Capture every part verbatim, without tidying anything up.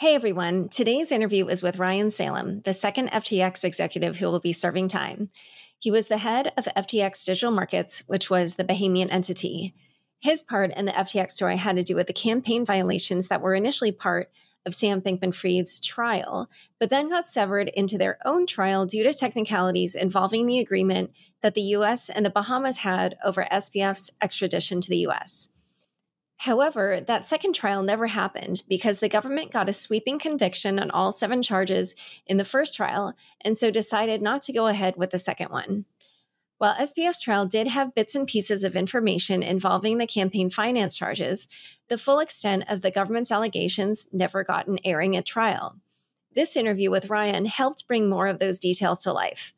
Hey everyone, today's interview is with Ryan Salame, the second F T X executive who will be serving time. He was the head of F T X Digital Markets, which was the Bahamian entity. His part in the F T X story had to do with the campaign violations that were initially part of Sam Bankman-Fried's trial, but then got severed into their own trial due to technicalities involving the agreement that the U S and the Bahamas had over S B F's extradition to the U S. However, that second trial never happened because the government got a sweeping conviction on all seven charges in the first trial and so decided not to go ahead with the second one. While S B F's trial did have bits and pieces of information involving the campaign finance charges, the full extent of the government's allegations never got an airing at trial. This interview with Ryan helped bring more of those details to life.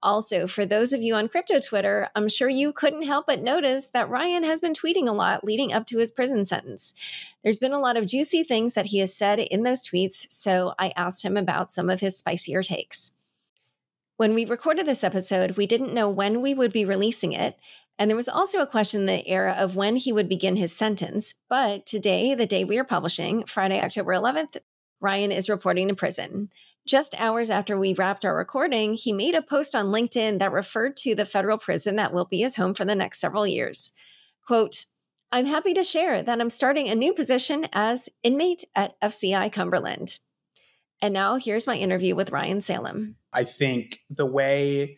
Also, for those of you on crypto Twitter, I'm sure you couldn't help but notice that Ryan has been tweeting a lot leading up to his prison sentence. There's been a lot of juicy things that he has said in those tweets, so I asked him about some of his spicier takes. When we recorded this episode, we didn't know when we would be releasing it, and there was also a question in the era of when he would begin his sentence, but today, the day we are publishing, Friday, October eleventh, Ryan is reporting to prison. Just hours after we wrapped our recording, he made a post on LinkedIn that referred to the federal prison that will be his home for the next several years. Quote, "I'm happy to share that I'm starting a new position as inmate at F C I Cumberland." And now here's my interview with Ryan Salame. I think the way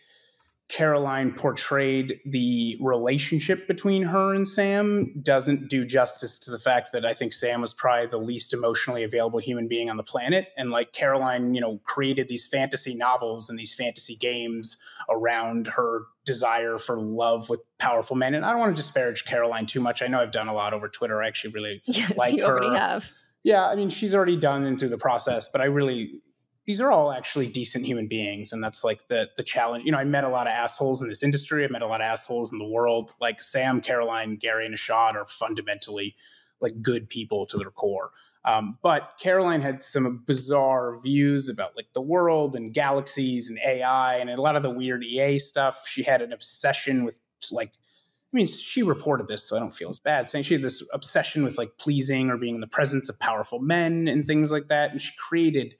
Caroline portrayed the relationship between her and Sam doesn't do justice to the fact that I think Sam was probably the least emotionally available human being on the planet. And like Caroline, you know, created these fantasy novels and these fantasy games around her desire for love with powerful men. And I don't want to disparage Caroline too much. I know I've done a lot over Twitter. I actually really yes, like you her. Already have. Yeah, I mean, she's already done and through the process, but I really... These are all actually decent human beings. And that's like the the challenge. You know, I met a lot of assholes in this industry. I met a lot of assholes in the world. Like Sam, Caroline, Gary, and Nishad are fundamentally like good people to their core. Um, but Caroline had some bizarre views about like the world and galaxies and A I and a lot of the weird E A stuff. She had an obsession with like, I mean, she reported this, so I don't feel as bad, saying she had this obsession with like pleasing or being in the presence of powerful men and things like that. And she created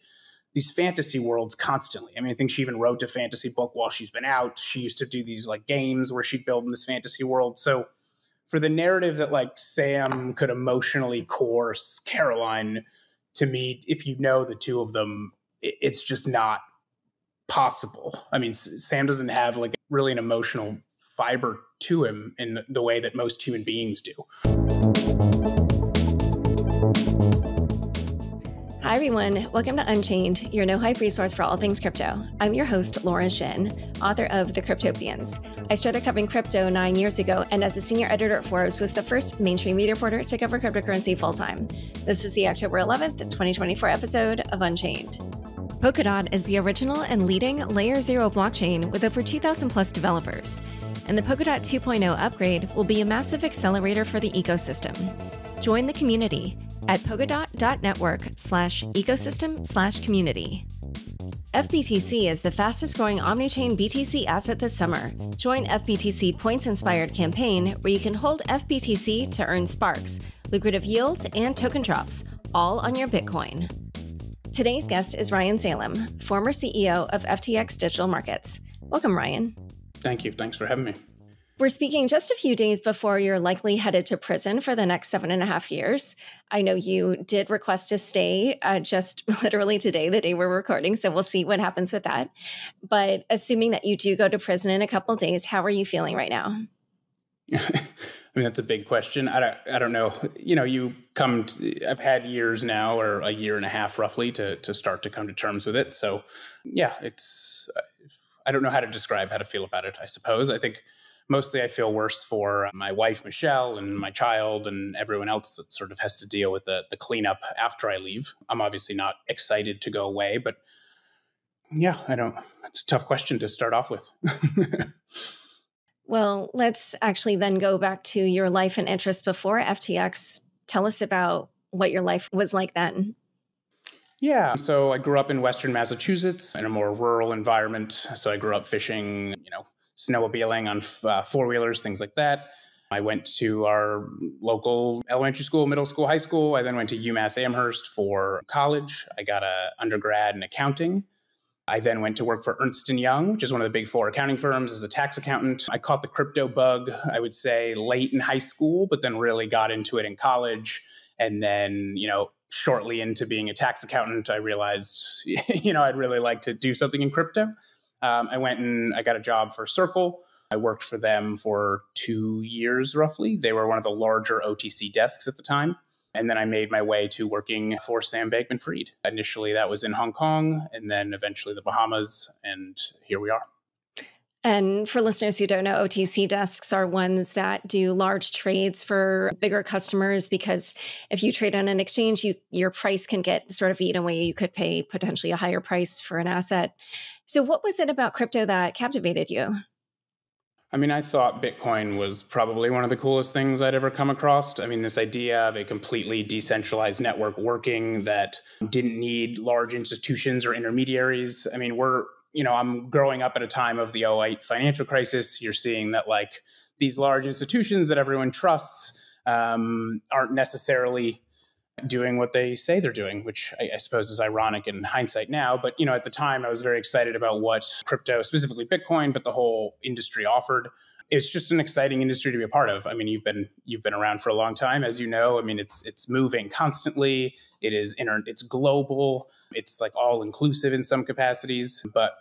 these fantasy worlds constantly. I mean, I think she even wrote a fantasy book while she's been out. She used to do these like games where she'd build in this fantasy world. So for the narrative that like Sam could emotionally coerce Caroline, to me, if you know the two of them, it's just not possible. I mean, Sam doesn't have like really an emotional fiber to him in the way that most human beings do. Hi, everyone. Welcome to Unchained, your no-hype resource for all things crypto. I'm your host, Laura Shin, author of The Cryptopians. I started covering crypto nine years ago, and as a senior editor at Forbes, was the first mainstream media reporter to cover cryptocurrency full-time. This is the October eleventh, twenty twenty-four episode of Unchained. Polkadot is the original and leading Layer zero blockchain with over two thousand plus developers, and the Polkadot two point oh upgrade will be a massive accelerator for the ecosystem. Join the community at polkadot.network slash ecosystem slash community. F B T C is the fastest growing Omnichain B T C asset this summer. Join F B T C Points Inspired campaign where you can hold F B T C to earn sparks, lucrative yields, and token drops, all on your Bitcoin. Today's guest is Ryan Salame, former C E O of F T X Digital Markets. Welcome, Ryan. Thank you. Thanks for having me. We're speaking just a few days before you're likely headed to prison for the next seven and a half years. I know you did request a stay uh, just literally today, the day we're recording, so we'll see what happens with that. But assuming that you do go to prison in a couple of days, how are you feeling right now? I mean, that's a big question. I don't, I don't know. You know, you come to, I've had years now or a year and a half roughly to, to start to come to terms with it. So yeah, it's, I don't know how to describe how to feel about it, I suppose. I think mostly I feel worse for my wife, Michelle, and my child and everyone else that sort of has to deal with the, the cleanup after I leave. I'm obviously not excited to go away, but yeah, I don't, it's a tough question to start off with. Well, let's actually then go back to your life and interests before F T X. Tell us about what your life was like then. Yeah. So I grew up in Western Massachusetts in a more rural environment. So I grew up fishing, you know, snowmobiling on uh, four-wheelers, things like that. I went to our local elementary school, middle school, high school. I then went to UMass Amherst for college. I got an undergrad in accounting. I then went to work for Ernst and Young, which is one of the big four accounting firms, as a tax accountant. I caught the crypto bug, I would say, late in high school, but then really got into it in college. And then, you know, shortly into being a tax accountant, I realized, you know, I'd really like to do something in crypto. Um, I went and I got a job for Circle. I worked for them for two years, roughly. They were one of the larger O T C desks at the time. And then I made my way to working for Sam Bankman-Fried. Initially, that was in Hong Kong, and then eventually the Bahamas, and here we are. And for listeners who don't know, O T C desks are ones that do large trades for bigger customers, because if you trade on an exchange, you, your price can get sort of eaten away. You could pay potentially a higher price for an asset. So what was it about crypto that captivated you? I mean, I thought Bitcoin was probably one of the coolest things I'd ever come across. I mean, this idea of a completely decentralized network working that didn't need large institutions or intermediaries. I mean, we're, you know, I'm growing up at a time of the oh eight financial crisis. You're seeing that, like, these large institutions that everyone trusts um, aren't necessarily doing what they say they're doing, which I, I suppose is ironic in hindsight now. But, you know, at the time, I was very excited about what crypto, specifically Bitcoin, but the whole industry offered. It's just an exciting industry to be a part of. I mean, you've been you've been around for a long time, as you know. I mean, it's it's moving constantly. It is inter- it's global. It's like all inclusive in some capacities. But,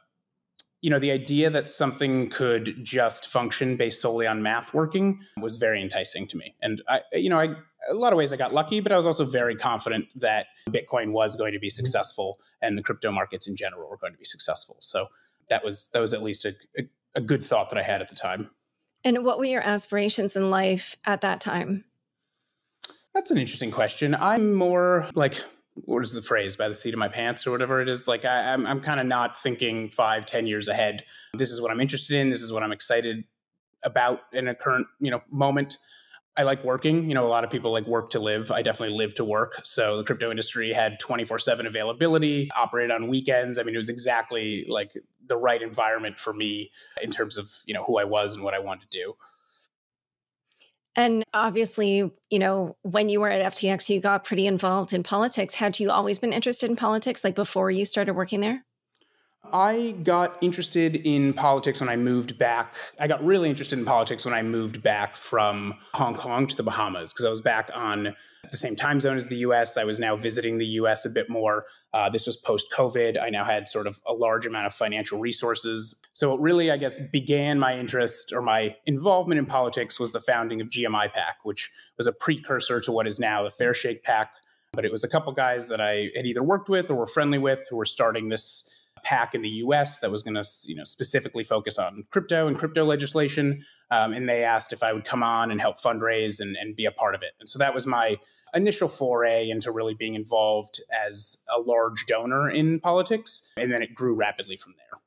you know, the idea that something could just function based solely on math working was very enticing to me. And I, you know, I, a lot of ways I got lucky, but I was also very confident that Bitcoin was going to be successful and the crypto markets in general were going to be successful. So that was that was at least a, a, a good thought that I had at the time. And what were your aspirations in life at that time? That's an interesting question. I'm more like, what is the phrase, by the seat of my pants or whatever it is? Like, I, I'm, I'm kind of not thinking five, ten years ahead. This is what I'm interested in. This is what I'm excited about in a current, you know, moment. I like working. You know, a lot of people like work to live. I definitely live to work. So the crypto industry had twenty-four seven availability, operated on weekends. I mean, it was exactly like the right environment for me in terms of, you know, who I was and what I wanted to do. And obviously, you know, when you were at F T X, you got pretty involved in politics. Had you always been interested in politics, like before you started working there? I got interested in politics when I moved back. I got really interested in politics when I moved back from Hong Kong to the Bahamas, because I was back on the same time zone as the U S. I was now visiting the U S a bit more. Uh, this was post-COVID. I now had sort of a large amount of financial resources. So it really, I guess, began my interest or my involvement in politics was the founding of G M I PAC, which was a precursor to what is now the Fair Shake PAC. But it was a couple guys that I had either worked with or were friendly with who were starting this PAC in the U S that was going to, you know, specifically focus on crypto and crypto legislation. Um, and they asked if I would come on and help fundraise and, and be a part of it. And so that was my initial foray into really being involved as a large donor in politics. And then it grew rapidly from there.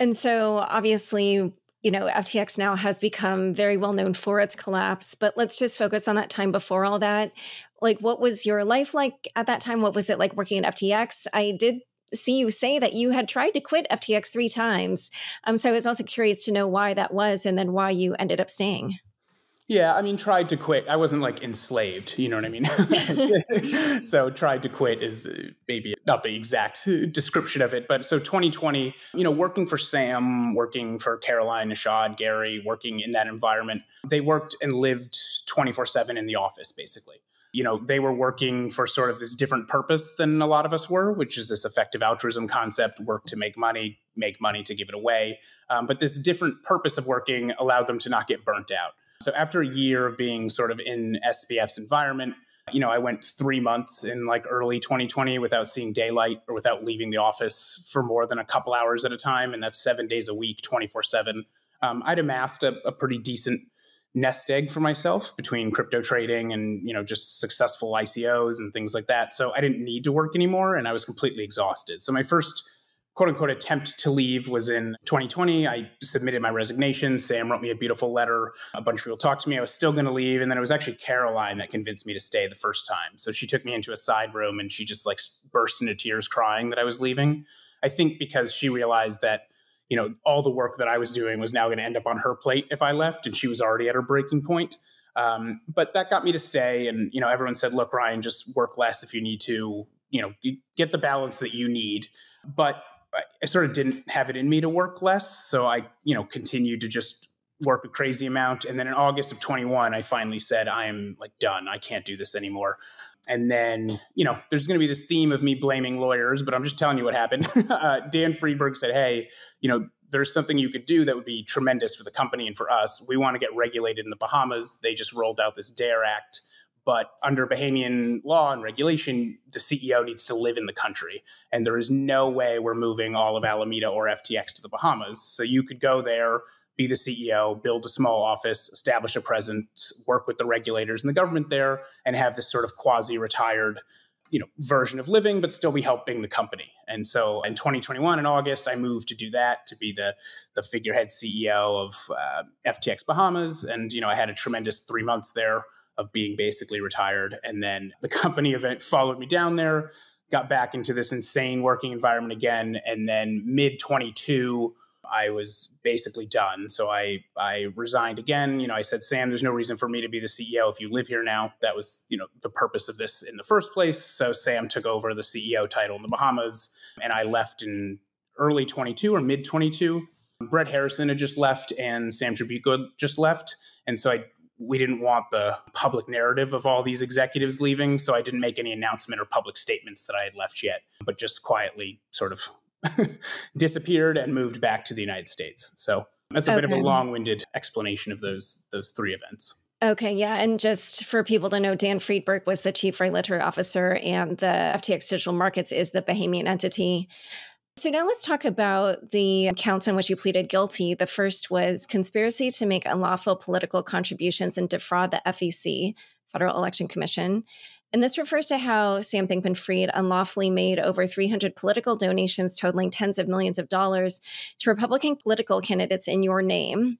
And so obviously, you know, F T X now has become very well known for its collapse, but let's just focus on that time before all that. Like, what was your life like at that time? What was it like working at F T X? I did see you say that you had tried to quit F T X three times. Um, so I was also curious to know why that was and then why you ended up staying. Yeah, I mean, tried to quit. I wasn't like enslaved, you know what I mean? So tried to quit is maybe not the exact description of it. But so twenty twenty, you know, working for Sam, working for Caroline, Nishad, Gary, working in that environment, they worked and lived twenty-four seven in the office, basically. You know, they were working for sort of this different purpose than a lot of us were, which is this effective altruism concept, work to make money, make money to give it away. Um, but this different purpose of working allowed them to not get burnt out. So after a year of being sort of in S B F's environment, you know, I went three months in like early twenty twenty without seeing daylight or without leaving the office for more than a couple hours at a time. And that's seven days a week, twenty-four seven. Um, I'd amassed a, a pretty decent nest egg for myself between crypto trading and, you know, just successful I C Os and things like that. So I didn't need to work anymore and I was completely exhausted. So my first quote unquote attempt to leave was in twenty twenty. I submitted my resignation. Sam wrote me a beautiful letter. A bunch of people talked to me. I was still going to leave. And then it was actually Caroline that convinced me to stay the first time. So she took me into a side room and she just like burst into tears crying that I was leaving. I think because she realized that, you know, all the work that I was doing was now going to end up on her plate if I left, and she was already at her breaking point. Um, but that got me to stay. And, you know, everyone said, look, Ryan, just work less if you need to, you know, get the balance that you need. But I sort of didn't have it in me to work less. So I, you know, continued to just work a crazy amount. And then in August of twenty-one, I finally said, I am like done. I can't do this anymore. And then, you know, there's going to be this theme of me blaming lawyers, but I'm just telling you what happened. uh, Dan Freeberg said, hey, you know, there's something you could do that would be tremendous for the company and for us. We want to get regulated in the Bahamas. They just rolled out this DARE Act. But under Bahamian law and regulation, the C E O needs to live in the country. And there is no way we're moving all of Alameda or F T X to the Bahamas. So you could go there, be the C E O, build a small office, establish a presence, work with the regulators and the government there, and have this sort of quasi-retired, you know, version of living, but still be helping the company. And so in twenty twenty-one, in August, I moved to do that, to be the, the figurehead C E O of uh, F T X Bahamas. And, you know, I had a tremendous three months there of being basically retired. And then the company event followed me down there, got back into this insane working environment again. And then mid twenty-two, I was basically done. So I, I resigned again. You know, I said, Sam, there's no reason for me to be the C E O if you live here now. That was, you know, the purpose of this in the first place. So Sam took over the C E O title in the Bahamas, and I left in early twenty-two or mid twenty-two. Brett Harrison had just left and Sam Tribuco just left. And so I we didn't want the public narrative of all these executives leaving. So I didn't make any announcement or public statements that I had left yet, but just quietly sort of disappeared and moved back to the United States. So that's a okay. bit of a long-winded explanation of those, those three events. Okay. Yeah. And just for people to know, Dan Friedberg was the chief regulatory officer, and the F T X Digital Markets is the Bahamian entity. So now let's talk about the counts on which you pleaded guilty. The first was conspiracy to make unlawful political contributions and defraud the F E C, Federal Election Commission. And this refers to how Sam Bankman-Fried unlawfully made over three hundred political donations totaling tens of millions of dollars to Republican political candidates in your name.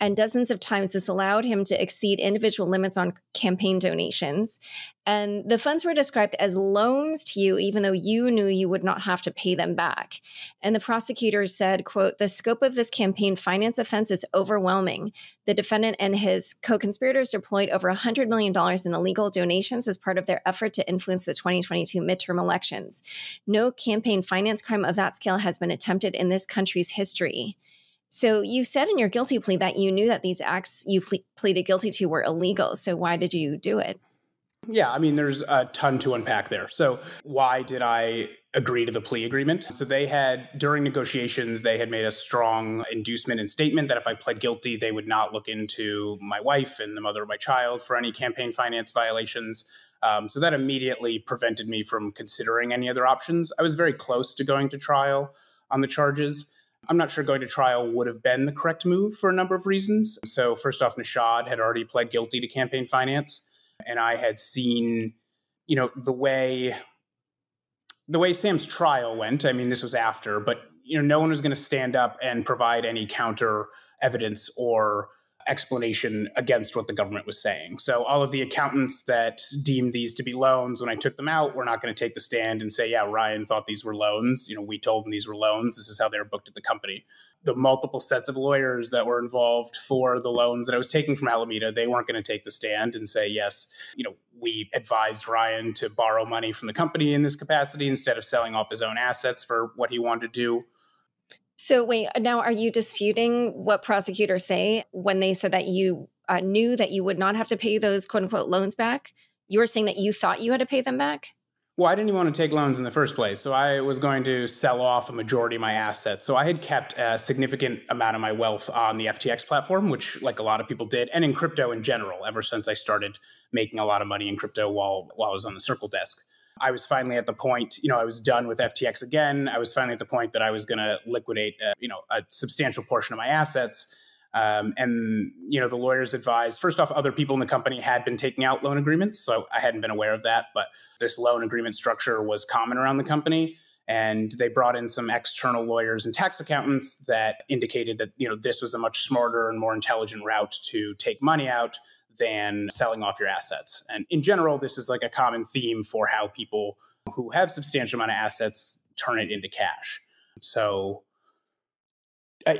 And dozens of times this allowed him to exceed individual limits on campaign donations. And the funds were described as loans to you, even though you knew you would not have to pay them back. And the prosecutor said, quote, the scope of this campaign finance offense is overwhelming. The defendant and his co-conspirators deployed over one hundred million dollars in illegal donations as part of their effort to influence the twenty twenty-two midterm elections. No campaign finance crime of that scale has been attempted in this country's history. So you said in your guilty plea that you knew that these acts you ple pleaded guilty to were illegal. So why did you do it? Yeah, I mean, there's a ton to unpack there. So why did I agree to the plea agreement? So they had, during negotiations, they had made a strong inducement and statement that if I pled guilty, they would not look into my wife and the mother of my child for any campaign finance violations. Um, so that immediately prevented me from considering any other options. I was very close to going to trial on the charges. I'm not sure going to trial would have been the correct move for a number of reasons. So first off, Nishad had already pled guilty to campaign finance. And I had seen, you know, the way the way Sam's trial went. I mean, this was after, but, you know, no one was going to stand up and provide any counter evidence or explanation against what the government was saying. So all of the accountants that deemed these to be loans, when I took them out, were not going to take the stand and say, yeah, Ryan thought these were loans. You know, we told him these were loans. This is how they were booked at the company. The multiple sets of lawyers that were involved for the loans that I was taking from Alameda, they weren't going to take the stand and say, yes, you know, we advised Ryan to borrow money from the company in this capacity instead of selling off his own assets for what he wanted to do. So wait, now are you disputing what prosecutors say when they said that you uh, knew that you would not have to pay those quote unquote loans back? You were saying that you thought you had to pay them back? Well, I didn't even want to take loans in the first place. So I was going to sell off a majority of my assets. So I had kept a significant amount of my wealth on the F T X platform, which like a lot of people did, and in crypto in general, ever since I started making a lot of money in crypto while, while I was on the Circle desk. I was finally at the point, you know, I was done with F T X again. I was finally at the point that I was going to liquidate, uh, you know, a substantial portion of my assets. Um, and, you know, the lawyers advised, first off, other people in the company had been taking out loan agreements. So I hadn't been aware of that. But this loan agreement structure was common around the company. And they brought in some external lawyers and tax accountants that indicated that, you know, this was a much smarter and more intelligent route to take money out than selling off your assets. And in general, this is like a common theme for how people who have substantial amount of assets turn it into cash. So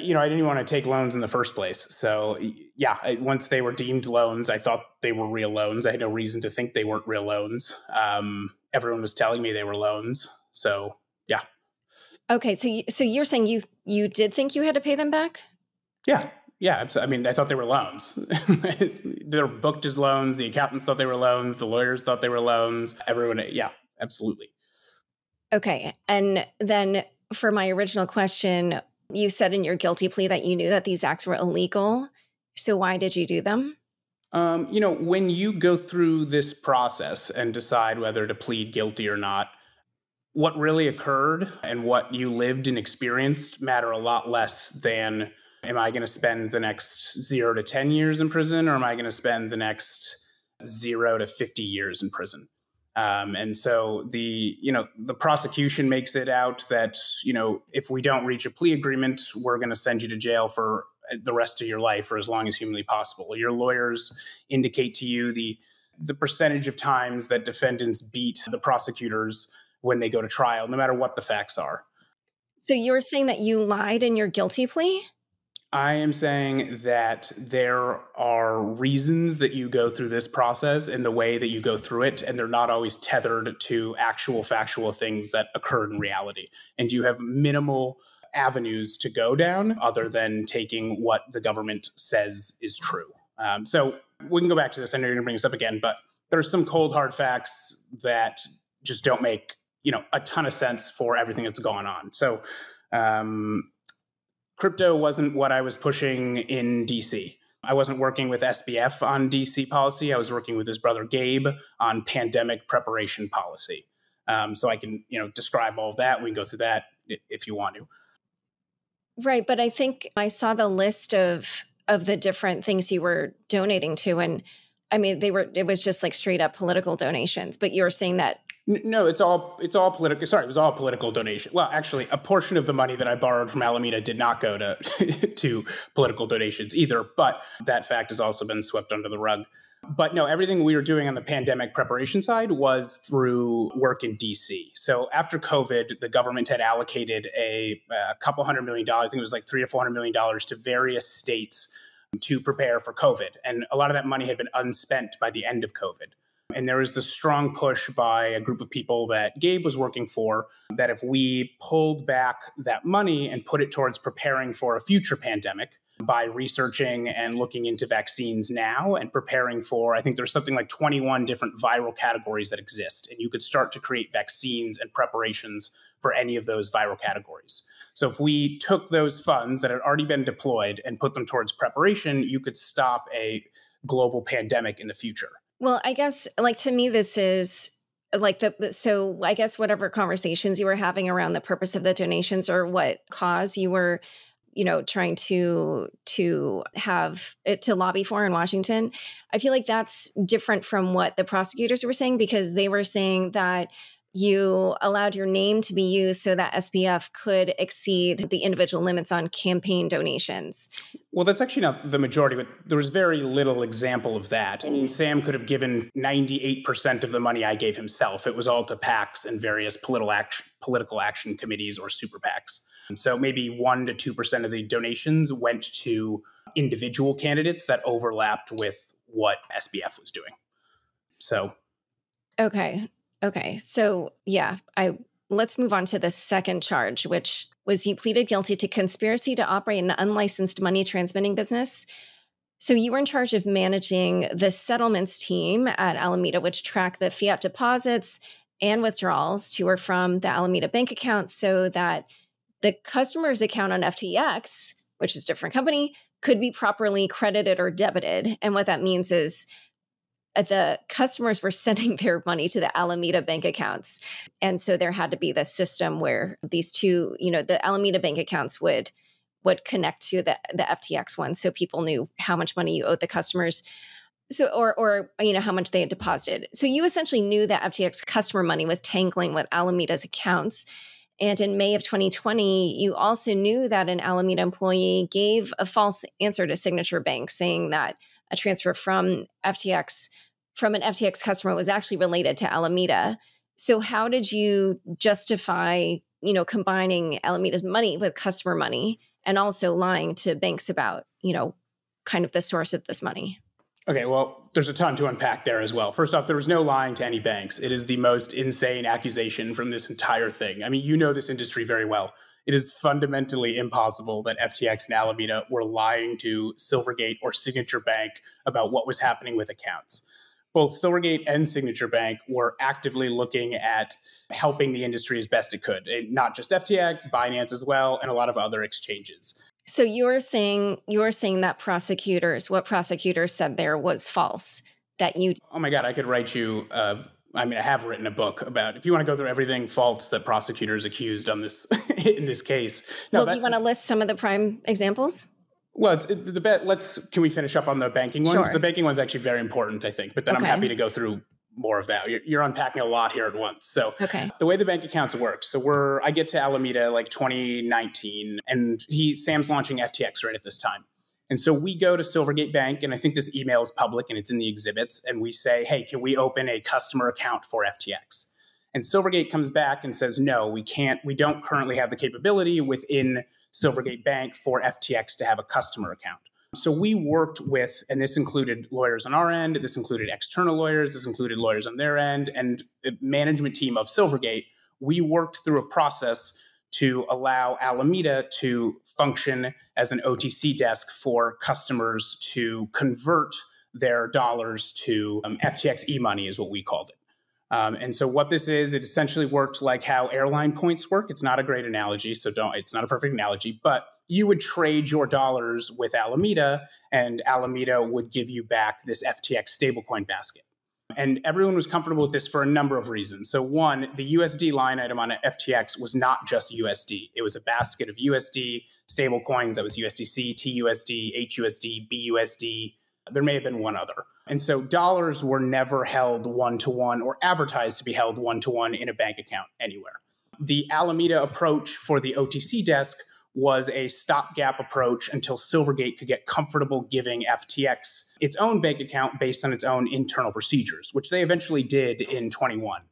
you know, I didn't want to take loans in the first place. So yeah, once they were deemed loans, I thought they were real loans. I had no reason to think they weren't real loans. Um, everyone was telling me they were loans. So yeah. Okay. So, you, so you're saying you, you did think you had to pay them back? Yeah. Yeah. I mean, I thought they were loans. They were booked as loans. The accountants thought they were loans. The lawyers thought they were loans. Everyone. Yeah, absolutely. Okay. And then for my original question, you said in your guilty plea that you knew that these acts were illegal. So why did you do them? Um, you know, when you go through this process and decide whether to plead guilty or not, what really occurred and what you lived and experienced matter a lot less than, am I going to spend the next zero to ten years in prison, or am I going to spend the next zero to fifty years in prison? Um, and so the, you know, the prosecution makes it out that, you know, if we don't reach a plea agreement, we're going to send you to jail for the rest of your life or as long as humanly possible. Your lawyers indicate to you the, the percentage of times that defendants beat the prosecutors when they go to trial, no matter what the facts are. So you were saying that you lied in your guilty plea? I am saying that there are reasons that you go through this process and the way that you go through it, and they're not always tethered to actual factual things that occurred in reality. And you have minimal avenues to go down other than taking what the government says is true. Um, so we can go back to this. I know you're going to bring this up again, but there's some cold, hard facts that just don't make, you know, a ton of sense for everything that's gone on. So, um, crypto wasn't what I was pushing in D C. I wasn't working with S B F on D C policy. I was working with his brother Gabe on pandemic preparation policy. Um, so I can, you know, describe all of that. We can go through that if you want to. Right, but I think I saw the list of of the different things you were donating to, and I mean, they were it was just like straight up political donations. But you were saying that. No, it's all it's all political. Sorry, it was all political donation. Well, actually, a portion of the money that I borrowed from Alameda did not go to to political donations either. But that fact has also been swept under the rug. But no, everything we were doing on the pandemic preparation side was through work in D C. So after COVID, the government had allocated a, a couple hundred million dollars. I think it was like three or four hundred million dollars to various states to prepare for COVID. And a lot of that money had been unspent by the end of COVID. And there was this strong push by a group of people that Gabe was working for, that if we pulled back that money and put it towards preparing for a future pandemic by researching and looking into vaccines now and preparing for, I think there's something like twenty-one different viral categories that exist. And you could start to create vaccines and preparations for any of those viral categories. So if we took those funds that had already been deployed and put them towards preparation, you could stop a global pandemic in the future. Well, I guess, like, to me, this is like the, so I guess whatever conversations you were having around the purpose of the donations or what cause you were, you know, trying to, to have it to lobby for in Washington, I feel like that's different from what the prosecutors were saying, because they were saying that you allowed your name to be used so that S B F could exceed the individual limits on campaign donations. Well, that's actually not the majority, but there was very little example of that. I mean, Sam could have given ninety-eight percent of the money I gave himself. It was all to PACs and various political action, political action committees or super PACs. And so maybe one to two percent of the donations went to individual candidates that overlapped with what S B F was doing. So. Okay. Okay. So yeah, I let's move on to the second charge, which was you pleaded guilty to conspiracy to operate an unlicensed money transmitting business. So you were in charge of managing the settlements team at Alameda, which tracked the fiat deposits and withdrawals to or from the Alameda bank account so that the customer's account on F T X, which is a different company, could be properly credited or debited. And what that means is the customers were sending their money to the Alameda bank accounts. And so there had to be this system where these two, you know, the Alameda bank accounts would would connect to the, the F T X one. So people knew how much money you owed the customers. So or or you know, how much they had deposited. So you essentially knew that F T X customer money was tangling with Alameda's accounts. And in May of twenty twenty, you also knew that an Alameda employee gave a false answer to Signature Bank saying that a transfer from F T X, from an F T X customer was actually related to Alameda. So how did you justify, you know, combining Alameda's money with customer money and also lying to banks about, you know, kind of the source of this money? Okay, well, there's a ton to unpack there as well. First off, there was no lying to any banks. It is the most insane accusation from this entire thing. I mean, you know this industry very well. It is fundamentally impossible that F T X and Alameda were lying to Silvergate or Signature Bank about what was happening with accounts. Both Silvergate and Signature Bank were actively looking at helping the industry as best it could, and not just F T X, Binance as well, and a lot of other exchanges. So you're saying you're saying that prosecutors, what prosecutors said there was false, that you... Oh my God, I could write you... Uh, I mean, I have written a book about, if you want to go through everything false that prosecutors accused on this in this case. No, well, that, do you want to list some of the prime examples? Well, it's, it, the bet. Let's can we finish up on the banking ones? Sure. The banking one's actually very important, I think. But then okay. I'm happy to go through more of that. You're, you're unpacking a lot here at once. So okay. The way the bank accounts work. So we're I get to Alameda like twenty nineteen, and he Sam's launching F T X right at this time. And so we go to Silvergate Bank, and I think this email is public and it's in the exhibits, and we say, hey, can we open a customer account for F T X? And Silvergate comes back and says, no, we can't. We don't currently have the capability within Silvergate Bank for F T X to have a customer account. So we worked with, and this included lawyers on our end, this included external lawyers, this included lawyers on their end, and the management team of Silvergate, we worked through a process to allow Alameda to function as an O T C desk for customers to convert their dollars to um, F T X e-money is what we called it. Um, and so what this is, it essentially worked like how airline points work. It's not a great analogy, so don't, it's not a perfect analogy, but you would trade your dollars with Alameda, and Alameda would give you back this F T X stablecoin basket. And everyone was comfortable with this for a number of reasons. So one, the U S D line item on F T X was not just U S D. It was a basket of U S D stablecoins. That was U S D C, T U S D, H U S D, B U S D. There may have been one other. And so dollars were never held one-to-one or advertised to be held one-to-one in a bank account anywhere. The Alameda approach for the O T C desk was a stopgap approach until Silvergate could get comfortable giving F T X its own bank account based on its own internal procedures, which they eventually did in twenty-one.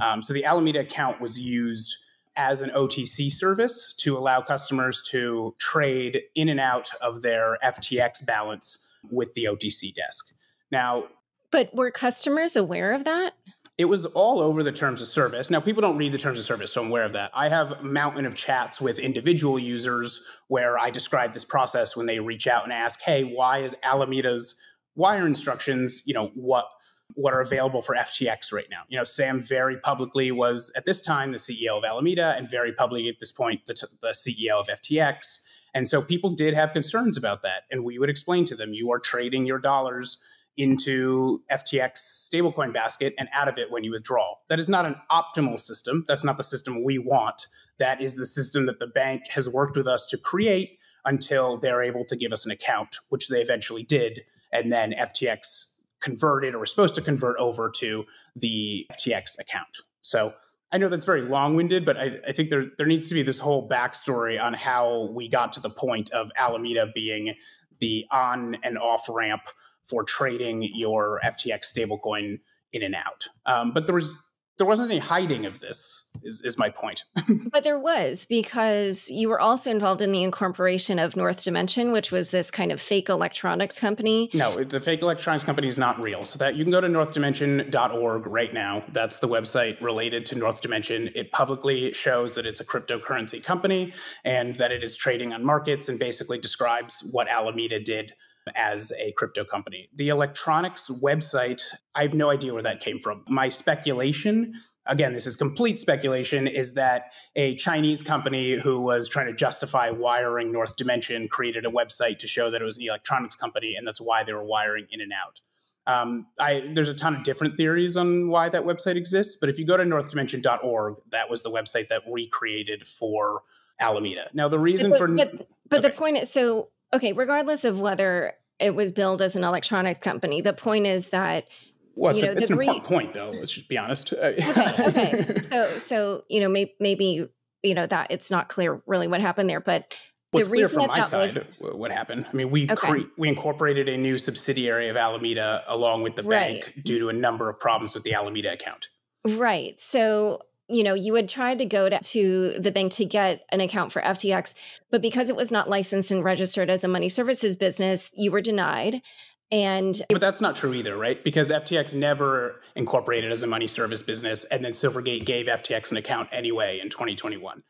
Um, so the Alameda account was used as an O T C service to allow customers to trade in and out of their F T X balance with the O T C desk. Now, but were customers aware of that? It was all over the terms of service. Now, people don't read the terms of service, so I'm aware of that. I have a mountain of chats with individual users where I describe this process when they reach out and ask, hey, why is Alameda's wire instructions, you know, what, what are available for F T X right now? You know, Sam very publicly was, at this time, the C E O of Alameda, and very publicly at this point, the, the C E O of F T X. And so people did have concerns about that. And we would explain to them, you are trading your dollars into F T X stablecoin basket and out of it when you withdraw. That is not an optimal system. That's not the system we want. That is the system that the bank has worked with us to create until they're able to give us an account, which they eventually did. And then F T X converted or was supposed to convert over to the F T X account. So I know that's very long-winded, but I, I think there, there needs to be this whole backstory on how we got to the point of Alameda being the on and off ramp for trading your F T X stablecoin in and out. Um, but there was there wasn't any hiding of this, is, is my point. But there was, because you were also involved in the incorporation of North Dimension, which was this kind of fake electronics company. No, the fake electronics company is not real. So that you can go to north dimension dot org right now. That's the website related to North Dimension. It publicly shows that it's a cryptocurrency company and that it is trading on markets, and basically describes what Alameda did as a crypto company. The electronics website, I have no idea where that came from. My speculation, again, this is complete speculation, is that a Chinese company who was trying to justify wiring North Dimension created a website to show that it was an electronics company, and that's why they were wiring in and out. Um, I, there's a ton of different theories on why that website exists, but if you go to north dimension dot org, that was the website that we created for Alameda. Now, the reason but, for... But, but okay. the point is, so... Okay, regardless of whether it was billed as an electronics company, the point is that... Well, it's, you know, a, it's an important point, though. Let's just be honest. Okay, okay. So, so you know, may maybe, you know, that it's not clear really what happened there, but... Well, it's clear from my side what happened. I mean, we okay. we incorporated a new subsidiary of Alameda along with the bank right. due to a number of problems with the Alameda account. Right. So... you know, you had tried to go to, to the bank to get an account for F T X, but because it was not licensed and registered as a money services business, you were denied. And it, but that's not true either, right? Because F T X never incorporated as a money service business, and then Silvergate gave F T X an account anyway in twenty twenty-one.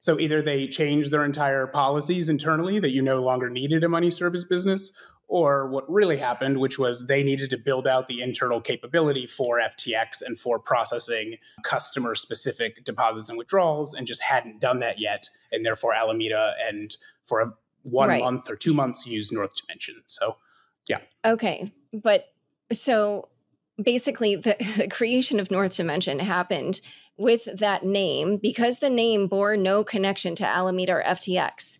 So either they changed their entire policies internally that you no longer needed a money service business, or what really happened, which was they needed to build out the internal capability for F T X and for processing customer-specific deposits and withdrawals, and just hadn't done that yet. And therefore, Alameda and for a, one right. month or two months used North Dimension. So, yeah. Okay. But so basically, the, the creation of North Dimension happened with that name because the name bore no connection to Alameda or F T X.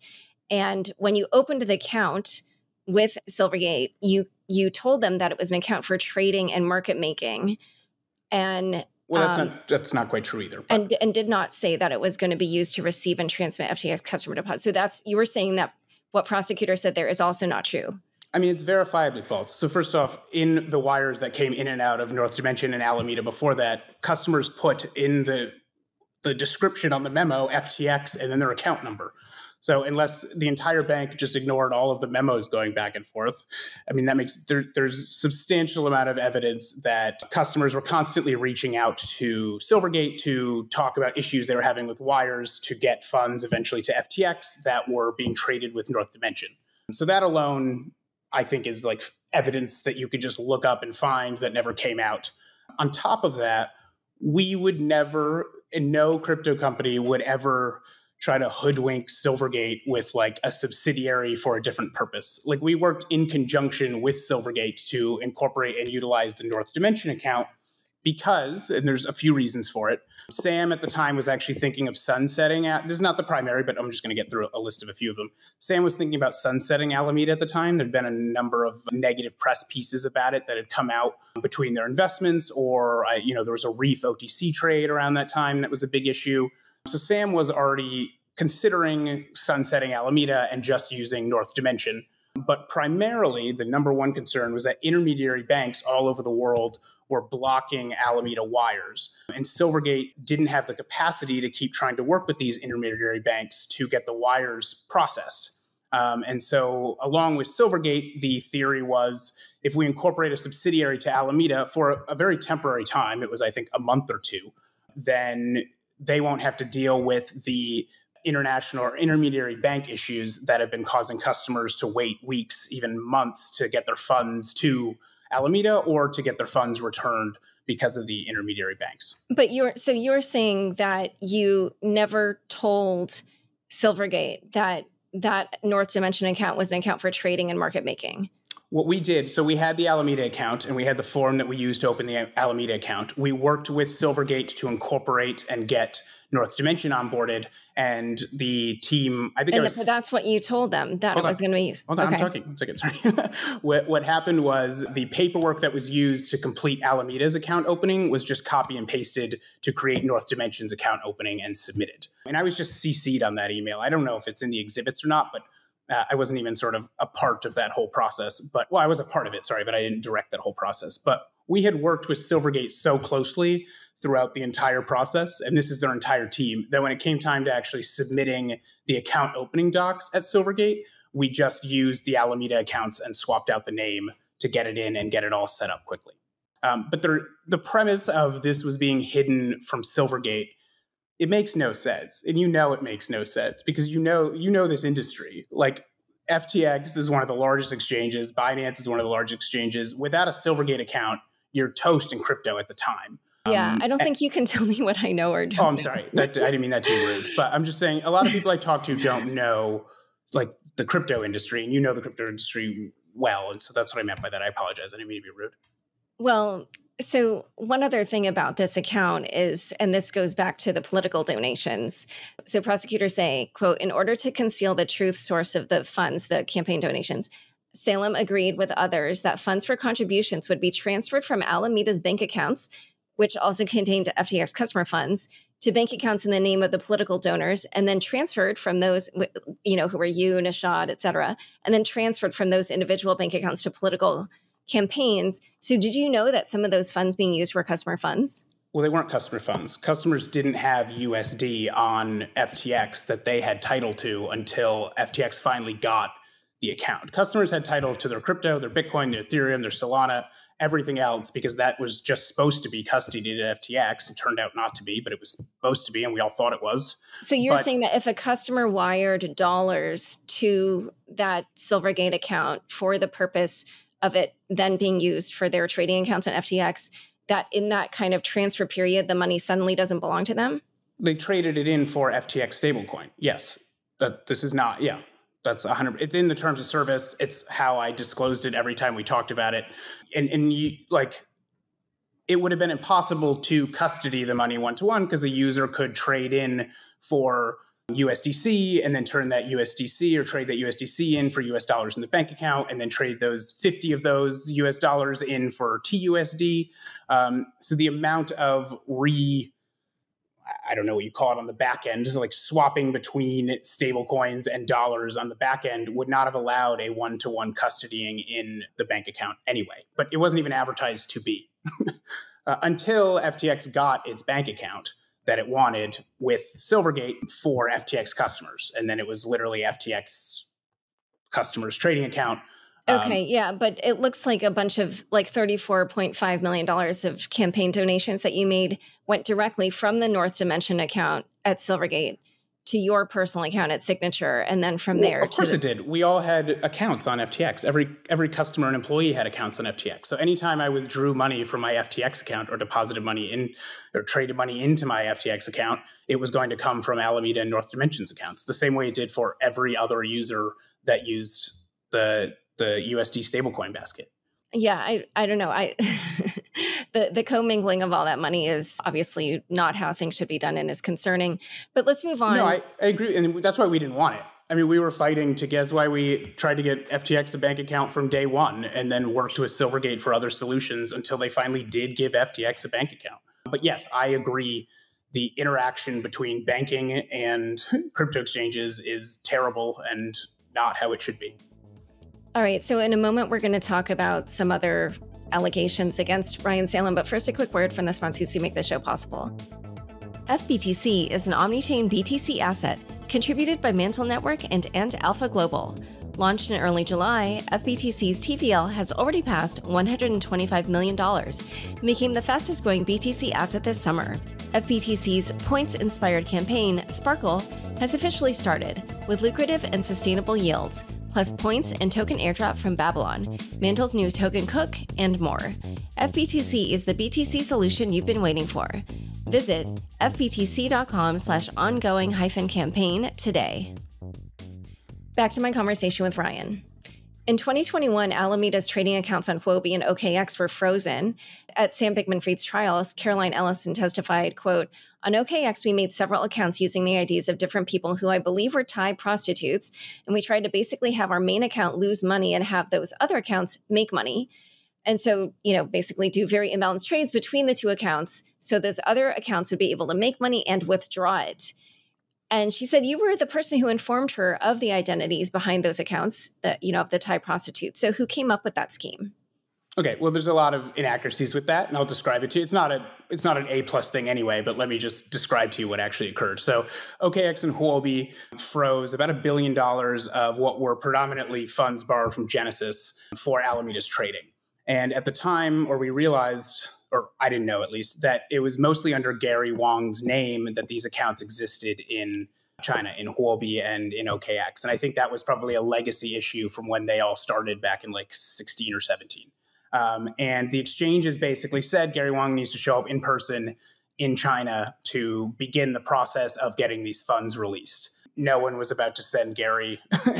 And when you opened the account with Silvergate, you you told them that it was an account for trading and market making, and well, that's um, not that's not quite true either. But. And and did not say that it was going to be used to receive and transmit F T X customer deposits. So that's you were saying that what prosecutor said there is also not true. I mean, it's verifiably false. So first off, in the wires that came in and out of North Dimension and Alameda before that, customers put in the the description on the memo F T X and then their account number. So unless the entire bank just ignored all of the memos going back and forth, I mean, that makes there, there's substantial amount of evidence that customers were constantly reaching out to Silvergate to talk about issues they were having with wires to get funds eventually to F T X that were being traded with North Dimension. So that alone, I think, is like evidence that you could just look up and find that never came out. On top of that, we would never, and no crypto company would ever try to hoodwink Silvergate with like a subsidiary for a different purpose. Like we worked in conjunction with Silvergate to incorporate and utilize the North Dimension account because, and there's a few reasons for it, Sam at the time was actually thinking of sunsetting, at, this is not the primary, but I'm just gonna get through a list of a few of them. Sam was thinking about sunsetting Alameda at the time. There'd been a number of negative press pieces about it that had come out between their investments or, uh, you know, there was a Reef O T C trade around that time that was a big issue. So Sam was already considering sunsetting Alameda and just using North Dimension. But primarily, the number one concern was that intermediary banks all over the world were blocking Alameda wires. And Silvergate didn't have the capacity to keep trying to work with these intermediary banks to get the wires processed. Um, and so along with Silvergate, the theory was if we incorporate a subsidiary to Alameda for a, a very temporary time, it was, I think, a month or two, then they won't have to deal with the international or intermediary bank issues that have been causing customers to wait weeks, even months, to get their funds to Alameda or to get their funds returned because of the intermediary banks. But you're so you're saying that you never told Silvergate that that North Dimension account was an account for trading and market making. What we did, so we had the Alameda account and we had the form that we used to open the Alameda account. We worked with Silvergate to incorporate and get North Dimension onboarded, and the team, I think and I was, that's what you told them that it was going to be used. Hold on, okay. I'm talking. One second, sorry. what, what happened was the paperwork that was used to complete Alameda's account opening was just copy and pasted to create North Dimension's account opening and submitted. And I was just C C'd on that email. I don't know if it's in the exhibits or not, but Uh, I wasn't even sort of a part of that whole process, but well, I was a part of it, sorry, but I didn't direct that whole process. But we had worked with Silvergate so closely throughout the entire process, and this is their entire team, that when it came time to actually submitting the account opening docs at Silvergate, we just used the Alameda accounts and swapped out the name to get it in and get it all set up quickly. Um, but the, the premise of this was being hidden from Silvergate. It makes no sense. And you know it makes no sense because you know you know this industry. Like F T X is one of the largest exchanges. Binance is one of the largest exchanges. Without a Silvergate account, you're toast in crypto at the time. Yeah, um, I don't and, think you can tell me what I know or don't. Oh, I'm sorry. That, I didn't mean that to be rude. But I'm just saying a lot of people I talk to don't know like the crypto industry. And you know the crypto industry well. And so that's what I meant by that. I apologize. I didn't mean to be rude. Well, so one other thing about this account is, and this goes back to the political donations. So prosecutors say, quote, in order to conceal the truth source of the funds, the campaign donations, Salem agreed with others that funds for contributions would be transferred from Alameda's bank accounts, which also contained F T X customer funds, to bank accounts in the name of the political donors, and then transferred from those, you know, who were you, Nishad, et cetera, and then transferred from those individual bank accounts to political campaigns. So did you know that some of those funds being used were customer funds? Well, they weren't customer funds. Customers didn't have U S D on F T X that they had title to until F T X finally got the account. Customers had title to their crypto, their Bitcoin, their Ethereum, their Solana, everything else, because that was just supposed to be custody to F T X. It turned out not to be, but it was supposed to be, and we all thought it was. So you're but, saying that if a customer wired dollars to that Silvergate account for the purpose of it then being used for their trading accounts on F T X, that in that kind of transfer period, the money suddenly doesn't belong to them? They traded it in for F T X stablecoin. Yes. That, this is not, yeah. That's one hundred percent. It's in the terms of service. It's how I disclosed it every time we talked about it. And, and you, like, it would have been impossible to custody the money one-to-one because a user could trade in for U S D C and then turn that U S D C or trade that U S D C in for U S dollars in the bank account and then trade those fifty of those U S dollars in for T U S D. Um, so the amount of re- I don't know what you call it on the back end, just like swapping between stable coins and dollars on the back end would not have allowed a one-to-one custodying in the bank account anyway, but it wasn't even advertised to be uh, until F T X got its bank account that it wanted with Silvergate for F T X customers. And then it was literally F T X customers trading account. Okay. Um, yeah. But it looks like a bunch of like thirty-four point five million dollars of campaign donations that you made went directly from the North Dimension account at Silvergate to your personal account at Signature. And then from well, there. Of to course it did. We all had accounts on F T X. Every, every customer and employee had accounts on F T X. So anytime I withdrew money from my F T X account or deposited money in or traded money into my F T X account, it was going to come from Alameda and North Dimension's accounts, the same way it did for every other user that used the the U S D stablecoin basket. Yeah, I, I don't know. I the, the commingling of all that money is obviously not how things should be done and is concerning. But let's move on. No, I, I agree. And that's why we didn't want it. I mean, we were fighting to get, that's why we tried to get F T X a bank account from day one and then worked with Silvergate for other solutions until they finally did give F T X a bank account. But yes, I agree. The interaction between banking and crypto exchanges is terrible and not how it should be. All right. So in a moment, we're going to talk about some other allegations against Ryan Salame. But first, a quick word from the sponsors who make this show possible. F B T C is an Omnichain B T C asset contributed by Mantle Network and, and Alpha Global. Launched in early July, F B T C's T V L has already passed one hundred twenty-five million dollars, making the fastest growing B T C asset this summer. F B T C's points-inspired campaign, Sparkle, has officially started with lucrative and sustainable yields, plus points and token airdrop from Babylon, Mantle's new token cook, and more. F B T C is the B T C solution you've been waiting for. Visit fbtc.com slash ongoing hyphen campaign today. Back to my conversation with Ryan. In twenty twenty-one, Alameda's trading accounts on Huobi and O K X were frozen. At Sam Bankman-Fried's trial, Caroline Ellison testified, quote, "On O K X, we made several accounts using the I Ds of different people who I believe were Thai prostitutes, and we tried to basically have our main account lose money and have those other accounts make money. And so, you know, basically do very imbalanced trades between the two accounts so those other accounts would be able to make money and withdraw it." And she said, you were the person who informed her of the identities behind those accounts, that, you know, of the Thai prostitutes. So who came up with that scheme? Okay, well, there's a lot of inaccuracies with that, and I'll describe it to you. It's not a, it's not an A plus thing anyway, but let me just describe to you what actually occurred. So O K X and Huobi froze about a billion dollars of what were predominantly funds borrowed from Genesis for Alameda's trading. And at the time, or we realized, or I didn't know at least, that it was mostly under Gary Wang's name that these accounts existed in China, in Huobi and in O K X. And I think that was probably a legacy issue from when they all started back in like sixteen or seventeen. Um, and the exchanges basically said Gary Wang needs to show up in person in China to begin the process of getting these funds released. No one was about to send Gary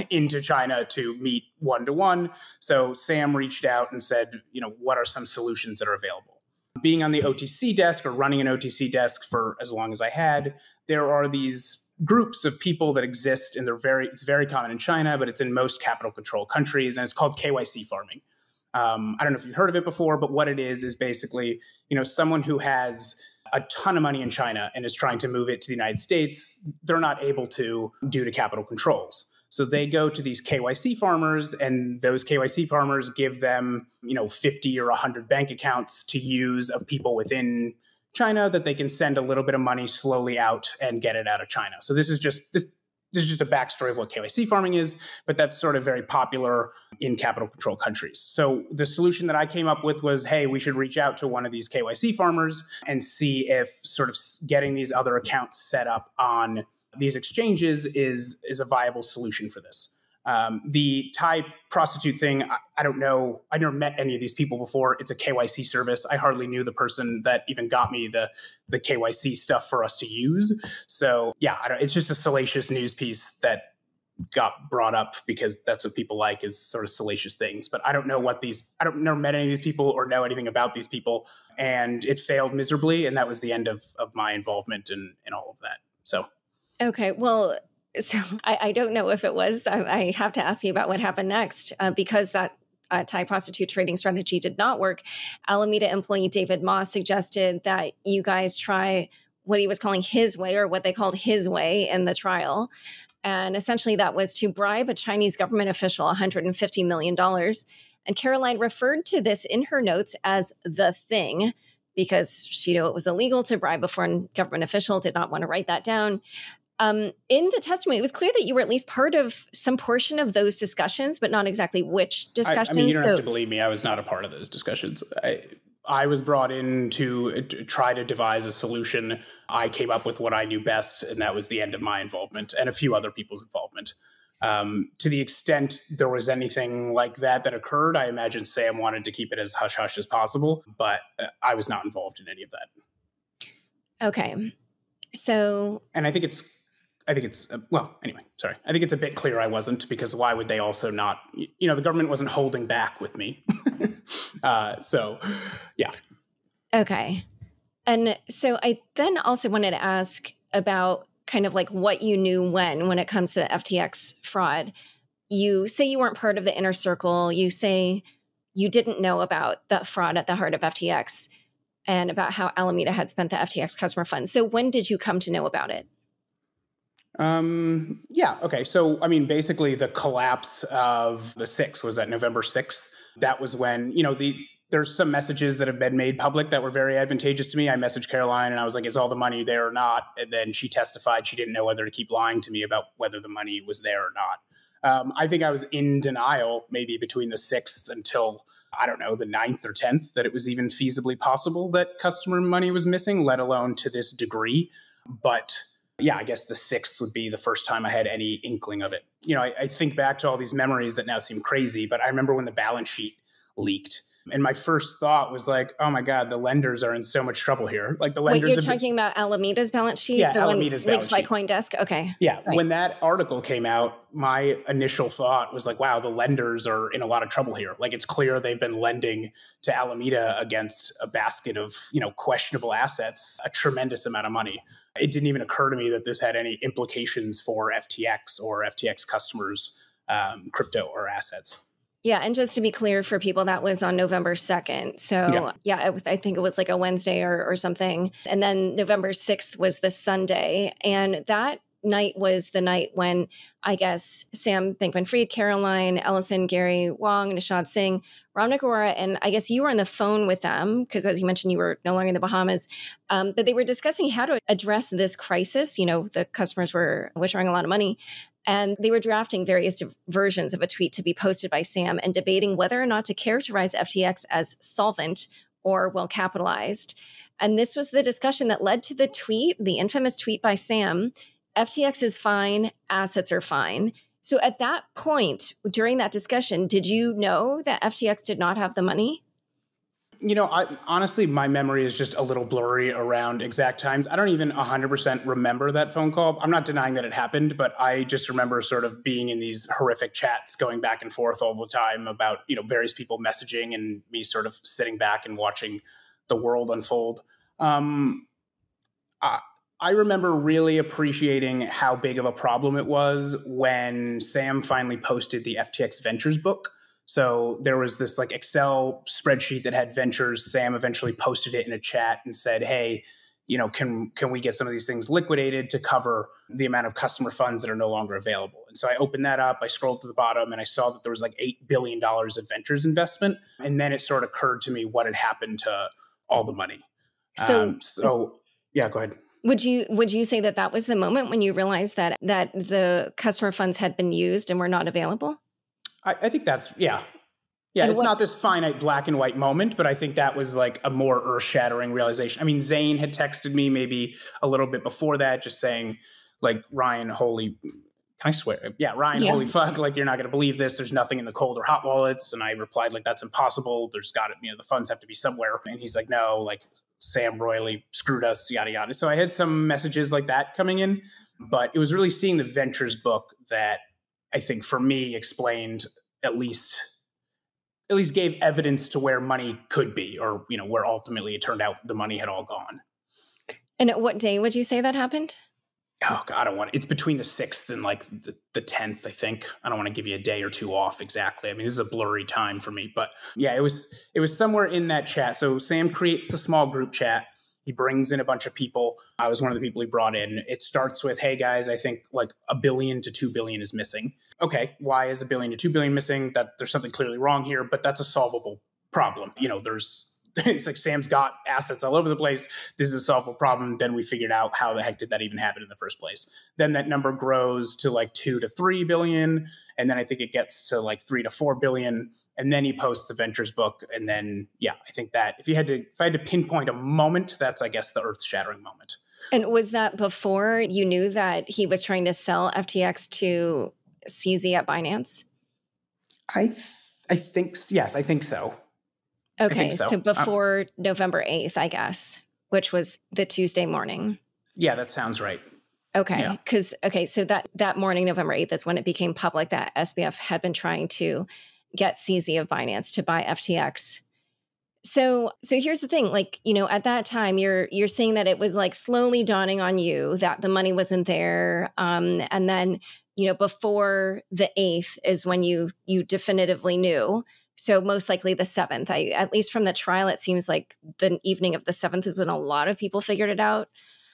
into China to meet one-to-one. So Sam reached out and said, you know, what are some solutions that are available? Being on the O T C desk or running an O T C desk for as long as I had, there are these groups of people that exist, and they're very, it's very common in China, but it's in most capital control countries, and it's called K Y C farming. Um, I don't know if you've heard of it before, but what it is is basically, you know, someone who has a ton of money in China and is trying to move it to the United States, they're not able to due to capital controls. So they go to these K Y C farmers, and those K Y C farmers give them, you know, fifty or one hundred bank accounts to use of people within China that they can send a little bit of money slowly out and get it out of China. So this is just this, this is just a backstory of what K Y C farming is, but that's sort of very popular in capital control countries. So the solution that I came up with was, hey, we should reach out to one of these K Y C farmers and see if sort of getting these other accounts set up on these exchanges is, is a viable solution for this. Um, the Thai prostitute thing, I, I don't know. I never met any of these people before. It's a K Y C service. I hardly knew the person that even got me the, the K Y C stuff for us to use. So yeah, I don't, it's just a salacious news piece that got brought up because that's what people like, is sort of salacious things. But I don't know what these, I don't never met any of these people or know anything about these people. And it failed miserably. And that was the end of, of my involvement in, in all of that. So. Okay. Well, So I, I don't know if it was. I, I have to ask you about what happened next, uh, because that uh, Thai prostitute trading strategy did not work. Alameda employee David Moss suggested that you guys try what he was calling his way, or what they called his way in the trial. And essentially that was to bribe a Chinese government official one hundred fifty million dollars. And Caroline referred to this in her notes as the thing, because she knew it was illegal to bribe a foreign government official, did not want to write that down. Um, in the testimony, it was clear that you were at least part of some portion of those discussions, but not exactly which discussions. I, I mean, you don't so, have to believe me. I was not a part of those discussions. I, I was brought in to, to try to devise a solution. I came up with what I knew best, and that was the end of my involvement and a few other people's involvement. Um, to the extent there was anything like that that occurred, I imagine Sam wanted to keep it as hush-hush as possible, but uh, I was not involved in any of that. Okay. So... And I think it's... I think it's, uh, well, anyway, sorry. I think it's a bit clear I wasn't, because why would they also not, you know, the government wasn't holding back with me. uh, so, yeah. Okay. And so I then also wanted to ask about kind of like what you knew when, when it comes to the F T X fraud. You say you weren't part of the inner circle. You say you didn't know about the fraud at the heart of F T X and about how Alameda had spent the F T X customer funds. So when did you come to know about it? Um, yeah. Okay. So, I mean, basically the collapse of the six was that November sixth. That was when, you know, the, there's some messages that have been made public that were very advantageous to me. I messaged Caroline and I was like, is all the money there or not? And then she testified she didn't know whether to keep lying to me about whether the money was there or not. Um, I think I was in denial maybe between the sixth until, I don't know, the ninth or tenth, that it was even feasibly possible that customer money was missing, let alone to this degree. But yeah, I guess the sixth would be the first time I had any inkling of it. You know, I, I think back to all these memories that now seem crazy, but I remember when the balance sheet leaked. And my first thought was like, oh my God, the lenders are in so much trouble here. Like the lenders- Wait, you're talking been, about Alameda's balance sheet? Yeah, the Alameda's balance sheet. Leaked by CoinDesk? Okay. Yeah, right. When that article came out, my initial thought was like, wow, the lenders are in a lot of trouble here. Like it's clear they've been lending to Alameda against a basket of, you know, questionable assets, a tremendous amount of money. It didn't even occur to me that this had any implications for F T X or F T X customers, um, crypto or assets. Yeah. And just to be clear for people, that was on November second. So yeah, yeah it, I think it was like a Wednesday or, or something. And then November sixth was the Sunday. And that night was the night when, I guess, Sam Bankman-Fried, Caroline Ellison, Gary Wang, Nishad Singh, Ram Nagarwara, and I guess you were on the phone with them, because as you mentioned, you were no longer in the Bahamas, um, but they were discussing how to address this crisis. You know, the customers were withdrawing a lot of money. And they were drafting various versions of a tweet to be posted by Sam and debating whether or not to characterize F T X as solvent or well-capitalized. And this was the discussion that led to the tweet, the infamous tweet by Sam, F T X is fine, assets are fine. So at that point, during that discussion, did you know that F T X did not have the money? You know, I, honestly, my memory is just a little blurry around exact times. I don't even one hundred percent remember that phone call. I'm not denying that it happened, but I just remember sort of being in these horrific chats going back and forth all the time about, you know, various people messaging and me sort of sitting back and watching the world unfold. Um, I, I remember really appreciating how big of a problem it was when Sam finally posted the F T X Ventures book. So there was this like Excel spreadsheet that had ventures. Sam eventually posted it in a chat and said, hey, you know, can, can we get some of these things liquidated to cover the amount of customer funds that are no longer available? And so I opened that up, I scrolled to the bottom, and I saw that there was like eight billion dollars of ventures investment. And then it sort of occurred to me what had happened to all the money. So, um, so yeah, go ahead. Would you would you say that that was the moment when you realized that that the customer funds had been used and were not available? I, I think that's yeah. Yeah, and it's what, not this finite black and white moment, but I think that was like a more earth-shattering realization. I mean, Zane had texted me maybe a little bit before that, just saying like, Ryan, holy, can I swear? Yeah, Ryan, yeah. holy fuck, like you're not going to believe this. There's nothing in the cold or hot wallets. And I replied like, that's impossible. There's got to, you know, the funds have to be somewhere. And he's like, no, like Sam royally screwed us, yada, yada. So I had some messages like that coming in, but it was really seeing the Ventures book that I think for me explained at least... at least gave evidence to where money could be, or, you know, where ultimately it turned out the money had all gone. And at what day would you say that happened? Oh God, I don't want to, it's between the sixth and like the, the tenth, I think. I don't want to give you a day or two off exactly. I mean, this is a blurry time for me, but yeah, it was, it was somewhere in that chat. So Sam creates the small group chat. He brings in a bunch of people. I was one of the people he brought in. It starts with, hey guys, I think like a billion to two billion is missing. Okay, why is a billion to two billion missing? That there's something clearly wrong here, but that's a solvable problem. You know, there's, it's like Sam's got assets all over the place. This is a solvable problem. Then we figured out how the heck did that even happen in the first place. Then that number grows to like two to three billion. And then I think it gets to like three to four billion. And then he posts the Ventures book. And then, yeah, I think that if you had to, if I had to pinpoint a moment, that's, I guess, the earth-shattering moment. And was that before you knew that he was trying to sell F T X to C Z at Binance? I, I think, yes, I think so. Okay. Think so. so before um, November eighth, I guess, which was the Tuesday morning. Yeah, that sounds right. Okay. Yeah. Cause okay. So that, that morning, November eighth is when it became public that S B F had been trying to get C Z of Binance to buy F T X. So, so here's the thing, like, you know, at that time you're, you're seeing that it was like slowly dawning on you that the money wasn't there. Um, and then, you know, before the eighth is when you, you definitively knew. So most likely the seventh, I, at least from the trial, it seems like the evening of the seventh is when a lot of people figured it out.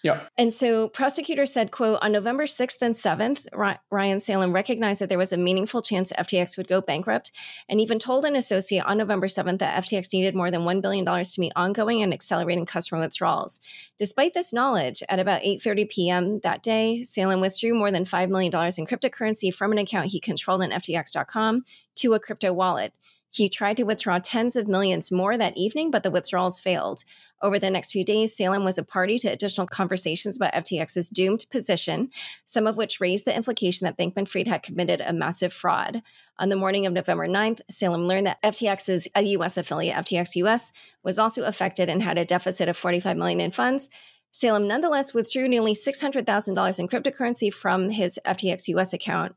Yeah. And so prosecutors said, quote, on November sixth and seventh, Ryan Salame recognized that there was a meaningful chance that F T X would go bankrupt and even told an associate on November seventh that F T X needed more than one billion dollars to meet ongoing and accelerating customer withdrawals. Despite this knowledge, at about eight thirty p m that day, Salame withdrew more than five million dollars in cryptocurrency from an account he controlled in F T X dot com to a crypto wallet. He tried to withdraw tens of millions more that evening, but the withdrawals failed. Over the next few days, Salame was a party to additional conversations about F T X's doomed position, some of which raised the implication that Bankman-Fried had committed a massive fraud. On the morning of November ninth, Salame learned that F T X's U S affiliate, F T X U S, was also affected and had a deficit of forty-five million dollars in funds. Salame nonetheless withdrew nearly six hundred thousand dollars in cryptocurrency from his F T X U S account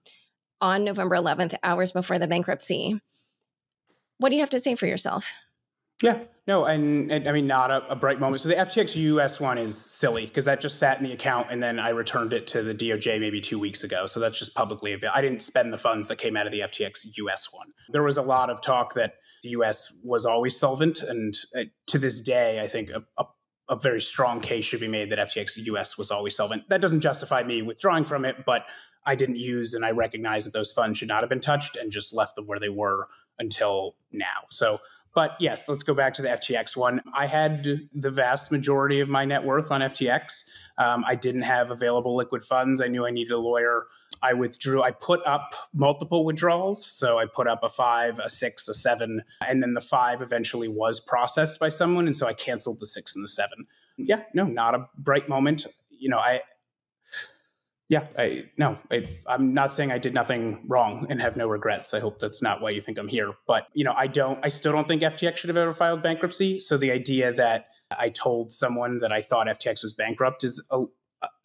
on November eleventh, hours before the bankruptcy. What do you have to say for yourself? Yeah, no, and, and I mean, not a, a bright moment. So the F T X U S one is silly because that just sat in the account and then I returned it to the D O J maybe two weeks ago. So that's just publicly available. I didn't spend the funds that came out of the F T X U S one. There was a lot of talk that the U S was always solvent. And uh, to this day, I think a, a, a very strong case should be made that F T X U S was always solvent. That doesn't justify me withdrawing from it, but I didn't use and I recognize that those funds should not have been touched and just left them where they were until now. So, but yes, let's go back to the F T X one. I had the vast majority of my net worth on F T X. Um, I didn't have available liquid funds. I knew I needed a lawyer. I withdrew. I put up multiple withdrawals. So I put up a five, a six, a seven, and then the five eventually was processed by someone. And so I canceled the six and the seven. Yeah, no, not a bright moment. You know, I, Yeah, I, no, I, I'm not saying I did nothing wrong and have no regrets. I hope that's not why you think I'm here. But, you know, I don't, I still don't think F T X should have ever filed bankruptcy. So the idea that I told someone that I thought F T X was bankrupt is, a,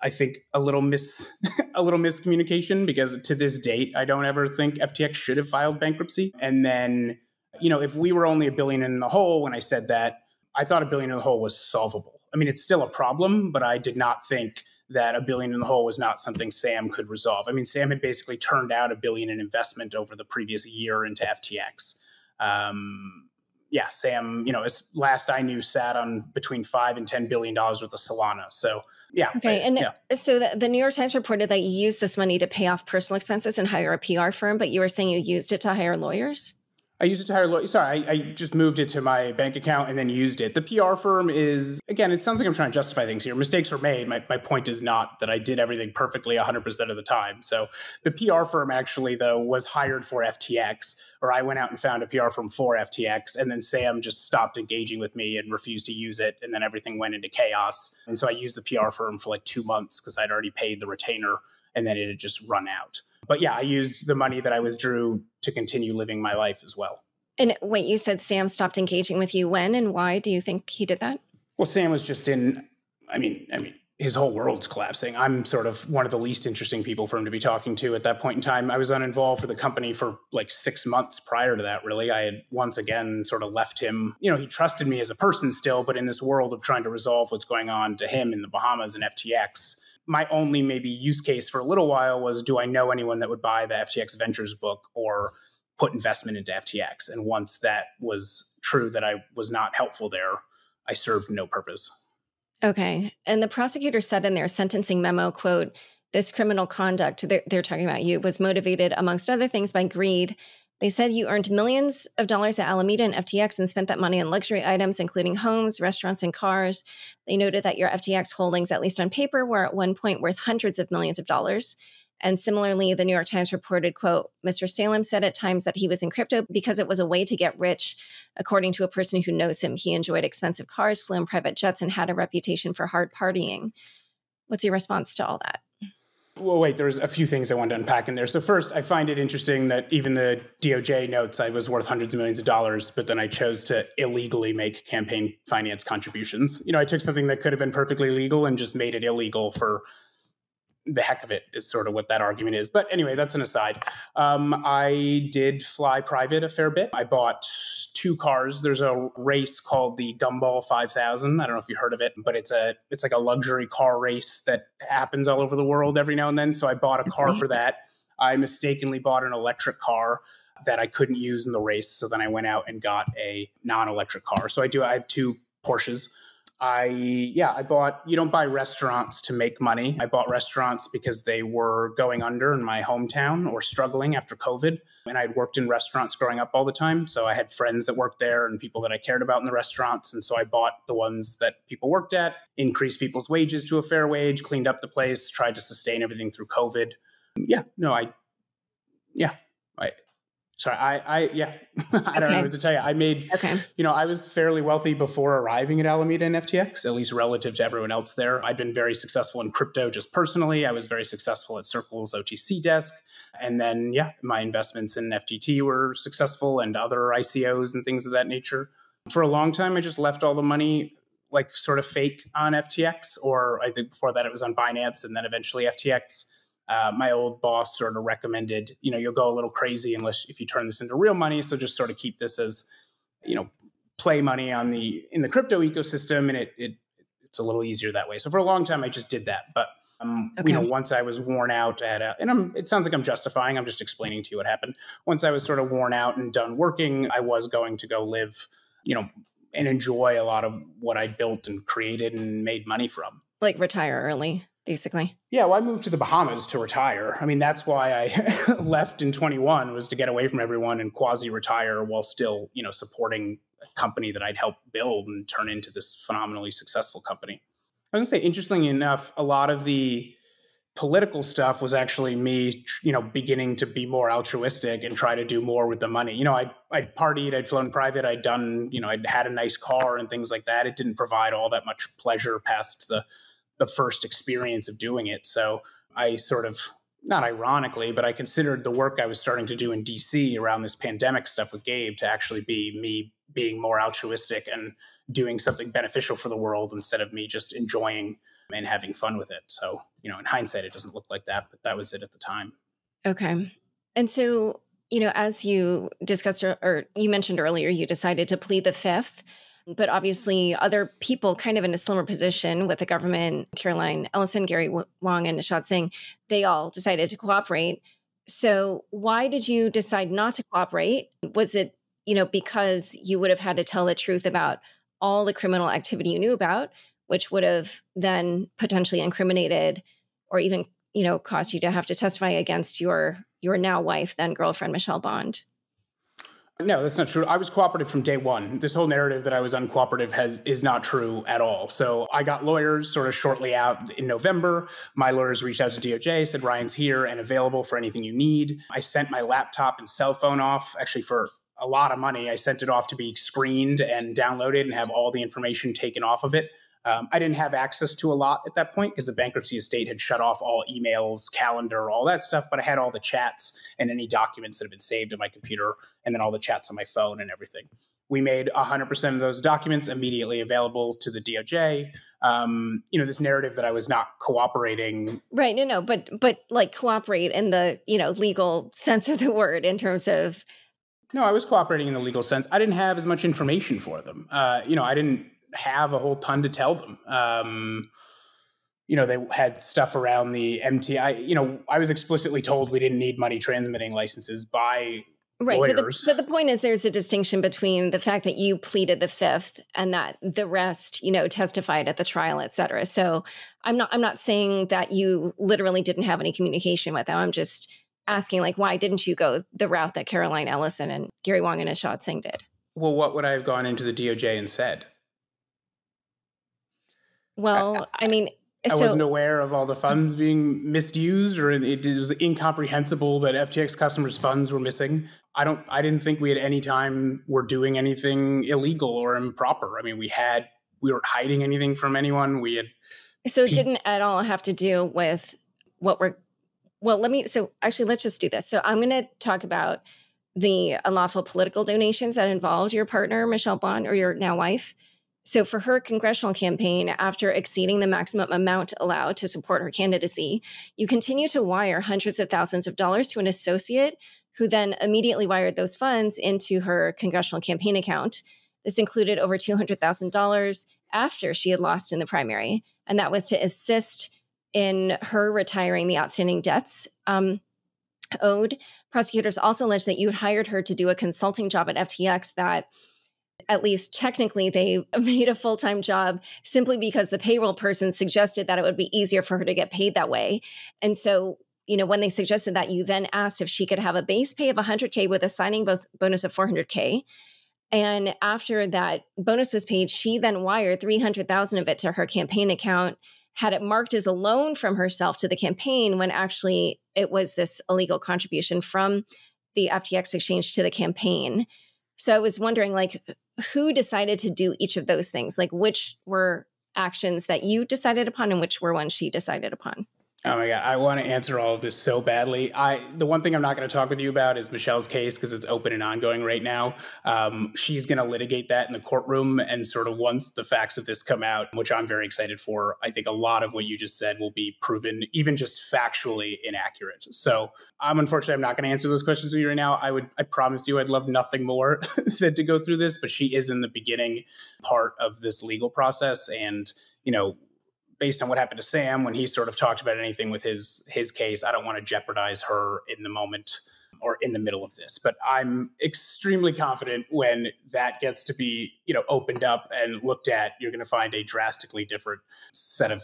I think, a little mis, a little miscommunication, because to this date, I don't ever think F T X should have filed bankruptcy. And then, you know, if we were only a billion in the hole when I said that, I thought a billion in the hole was solvable. I mean, it's still a problem, but I did not think that a billion in the hole was not something Sam could resolve. I mean, Sam had basically turned out a billion in investment over the previous year into F T X. Um, yeah, Sam, you know, as last I knew, sat on between five and ten billion dollars worth of Solana. So yeah. Okay. I, and yeah. so the, the New York Times reported that you used this money to pay off personal expenses and hire a P R firm, but you were saying you used it to hire lawyers? I used it to hire lawyers. Sorry, I, I just moved it to my bank account and then used it. The P R firm is, again, it sounds like I'm trying to justify things here. Mistakes were made. My, my point is not that I did everything perfectly one hundred percent of the time. So the P R firm actually, though, was hired for F T X, or I went out and found a P R firm for F T X, and then Sam just stopped engaging with me and refused to use it, and then everything went into chaos. And so I used the P R firm for like two months because I'd already paid the retainer, and then it had just run out. But yeah, I used the money that I withdrew to continue living my life as well. And wait, you said Sam stopped engaging with you. When and why do you think he did that? Well, Sam was just in, I mean, I mean, his whole world's collapsing. I'm sort of one of the least interesting people for him to be talking to at that point in time. I was uninvolved for the company for like six months prior to that, really. I had once again sort of left him. You know, he trusted me as a person still, but in this world of trying to resolve what's going on to him in the Bahamas and F T X, my only maybe use case for a little while was, do I know anyone that would buy the F T X Ventures book or put investment into F T X? And once that was true, that I was not helpful there, I served no purpose. Okay. And the prosecutor said in their sentencing memo, quote, this criminal conduct, they're, they're talking about you, was motivated, amongst other things, by greed. They said you earned millions of dollars at Alameda and F T X and spent that money on luxury items, including homes, restaurants, and cars. They noted that your F T X holdings, at least on paper, were at one point worth hundreds of millions of dollars. And similarly, the New York Times reported, quote, Mister Salame said at times that he was in crypto because it was a way to get rich. According to a person who knows him, he enjoyed expensive cars, flew in private jets, and had a reputation for hard partying. What's your response to all that? Well, wait, there's a few things I wanted to unpack in there. So first, I find it interesting that even the D O J notes I was worth hundreds of millions of dollars, but then I chose to illegally make campaign finance contributions. You know, I took something that could have been perfectly legal and just made it illegal for the heck of it, is sort of what that argument is. But anyway, that's an aside. Um, I did fly private a fair bit. I bought two cars. There's a race called the Gumball five thousand. I don't know if you heard of it, but it's a it's like a luxury car race that happens all over the world every now and then. So I bought a car for that. I mistakenly bought an electric car that I couldn't use in the race. So then I went out and got a non-electric car. So I do. I have two Porsches. I, yeah, I bought, you don't buy restaurants to make money. I bought restaurants because they were going under in my hometown or struggling after COVID. And I'd worked in restaurants growing up all the time. So I had friends that worked there and people that I cared about in the restaurants. And so I bought the ones that people worked at, increased people's wages to a fair wage, cleaned up the place, tried to sustain everything through COVID. Yeah, no, I, yeah, I. Sorry, I, I yeah, I don't okay. know what to tell you. I made, okay. you know, I was fairly wealthy before arriving at Alameda and F T X, at least relative to everyone else there. I'd been very successful in crypto just personally. I was very successful at Circle's O T C desk. And then, yeah, my investments in F T T were successful and other I C Os and things of that nature. For a long time, I just left all the money like sort of fake on F T X, or I think before that it was on Binance and then eventually F T X. Uh, my old boss sort of recommended, you know, you'll go a little crazy unless if you turn this into real money. So just sort of keep this as, you know, play money on the in the crypto ecosystem, and it it it's a little easier that way. So for a long time, I just did that. But um, okay. you know, once I was worn out at, a, and I'm, it sounds like I'm justifying. I'm just explaining to you what happened. Once I was sort of worn out and done working, I was going to go live, you know, and enjoy a lot of what I built and created and made money from. Like retire early. Basically. Yeah, well, I moved to the Bahamas to retire. I mean, that's why I left in twenty-one, was to get away from everyone and quasi-retire while still, you know, supporting a company that I'd helped build and turn into this phenomenally successful company. I was going to say, interestingly enough, a lot of the political stuff was actually me, you know, beginning to be more altruistic and try to do more with the money. You know, I'd, I'd partied, I'd flown private, I'd done, you know, I'd had a nice car and things like that. It didn't provide all that much pleasure past the the first experience of doing it. So I sort of, not ironically, but I considered the work I was starting to do in D C around this pandemic stuff with Gabe to actually be me being more altruistic and doing something beneficial for the world instead of me just enjoying and having fun with it. So, you know, in hindsight, it doesn't look like that, but that was it at the time. Okay. And so, you know, as you discussed or you mentioned earlier, you decided to plead the fifth. But obviously, other people kind of in a slimmer position with the government, Caroline Ellison, Gary Wang, and Nishad Singh, they all decided to cooperate. So why did you decide not to cooperate? Was it, you know, because you would have had to tell the truth about all the criminal activity you knew about, which would have then potentially incriminated or even, you know, caused you to have to testify against your your now wife, then girlfriend, Michelle Bond? No, that's not true. I was cooperative from day one. This whole narrative that I was uncooperative has is not true at all. So I got lawyers sort of shortly out in November. My lawyers reached out to D O J, said Ryan's here and available for anything you need. I sent my laptop and cell phone off, actually for a lot of money. I sent it off to be screened and downloaded and have all the information taken off of it. Um, I didn't have access to a lot at that point because the bankruptcy estate had shut off all emails, calendar, all that stuff. But I had all the chats and any documents that had been saved on my computer and then all the chats on my phone and everything. We made one hundred percent of those documents immediately available to the D O J. Um, you know, this narrative that I was not cooperating. Right. No, no. But but like cooperate in the, you know, legal sense of the word in terms of. No, I was cooperating in the legal sense. I didn't have as much information for them. Uh, you know, I didn't have a whole ton to tell them. Um, you know, they had stuff around the M T I. You know, I was explicitly told we didn't need money transmitting licenses by right. lawyers. But the, but the point is there's a distinction between the fact that you pleaded the fifth and that the rest, you know, testified at the trial, et cetera. So I'm not, I'm not saying that you literally didn't have any communication with them. I'm just asking, like, why didn't you go the route that Caroline Ellison and Gary Wang and Nishad Singh did? Well, what would I have gone into the D O J and said? Well, I, I mean, I so, wasn't aware of all the funds being misused, or it was incomprehensible that F T X customers' funds were missing. I don't, I didn't think we at any time were doing anything illegal or improper. I mean, we had, we weren't hiding anything from anyone. We had. So it didn't at all have to do with what we're, well, let me, so actually, let's just do this. So I'm going to talk about the unlawful political donations that involved your partner, Michelle Bond, or your now wife. So for her congressional campaign, after exceeding the maximum amount allowed to support her candidacy, you continue to wire hundreds of thousands of dollars to an associate who then immediately wired those funds into her congressional campaign account. This included over two hundred thousand dollars after she had lost in the primary, and that was to assist in her retiring the outstanding debts um, owed. Prosecutors also alleged that you had hired her to do a consulting job at F T X that, at least technically, they made a full-time job simply because the payroll person suggested that it would be easier for her to get paid that way. And so, you know, when they suggested that, you then asked if she could have a base pay of one hundred K with a signing bo- bonus of four hundred K. And after that bonus was paid, she then wired three hundred thousand dollars of it to her campaign account, had it marked as a loan from herself to the campaign when actually it was this illegal contribution from the F T X exchange to the campaign. So I was wondering, like, who decided to do each of those things? Like, which were actions that you decided upon and which were ones she decided upon? Oh my God, I want to answer all of this so badly. I the one thing I'm not going to talk with you about is Michelle's case because it's open and ongoing right now. Um, she's going to litigate that in the courtroom. And sort of once the facts of this come out, which I'm very excited for, I think a lot of what you just said will be proven, even just factually inaccurate. So I'm unfortunately, I'm not going to answer those questions with you right now. I would, I promise you, I'd love nothing more than to go through this, but she is in the beginning part of this legal process. And, you know, based on what happened to Sam, when he sort of talked about anything with his his case, I don't want to jeopardize her in the moment or in the middle of this. But I'm extremely confident when that gets to be, you know, opened up and looked at, you're going to find a drastically different set of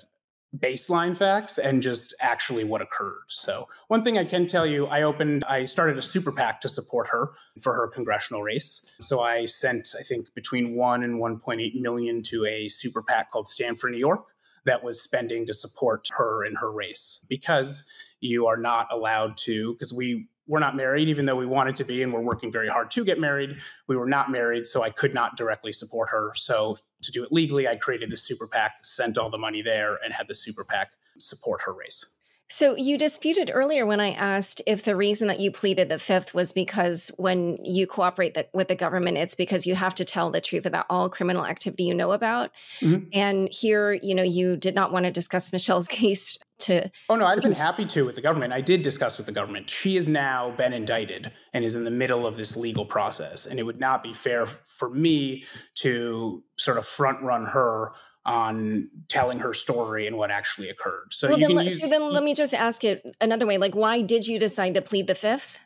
baseline facts and just actually what occurred. So one thing I can tell you, I opened, I started a super PAC to support her for her congressional race. So I sent, I think, between one and one point eight million to a super PAC called Stand for New York. That was spending to support her in her race, because you are not allowed to, because we were not married, even though we wanted to be, and we're working very hard to get married. We were not married, so I could not directly support her. So to do it legally, I created the super PAC, sent all the money there, and had the super PAC support her race. So you disputed earlier when I asked if the reason that you pleaded the fifth was because when you cooperate the, with the government, it's because you have to tell the truth about all criminal activity you know about. Mm-hmm. And here, you know, you did not want to discuss Michelle's case to... Oh, no, I'd been happy to with the government. I did discuss with the government. She has now been indicted and is in the middle of this legal process. And it would not be fair for me to sort of front run her on telling her story and what actually occurred. So, well, you then, can use, so then let me just ask it another way. Like, why did you decide to plead the fifth?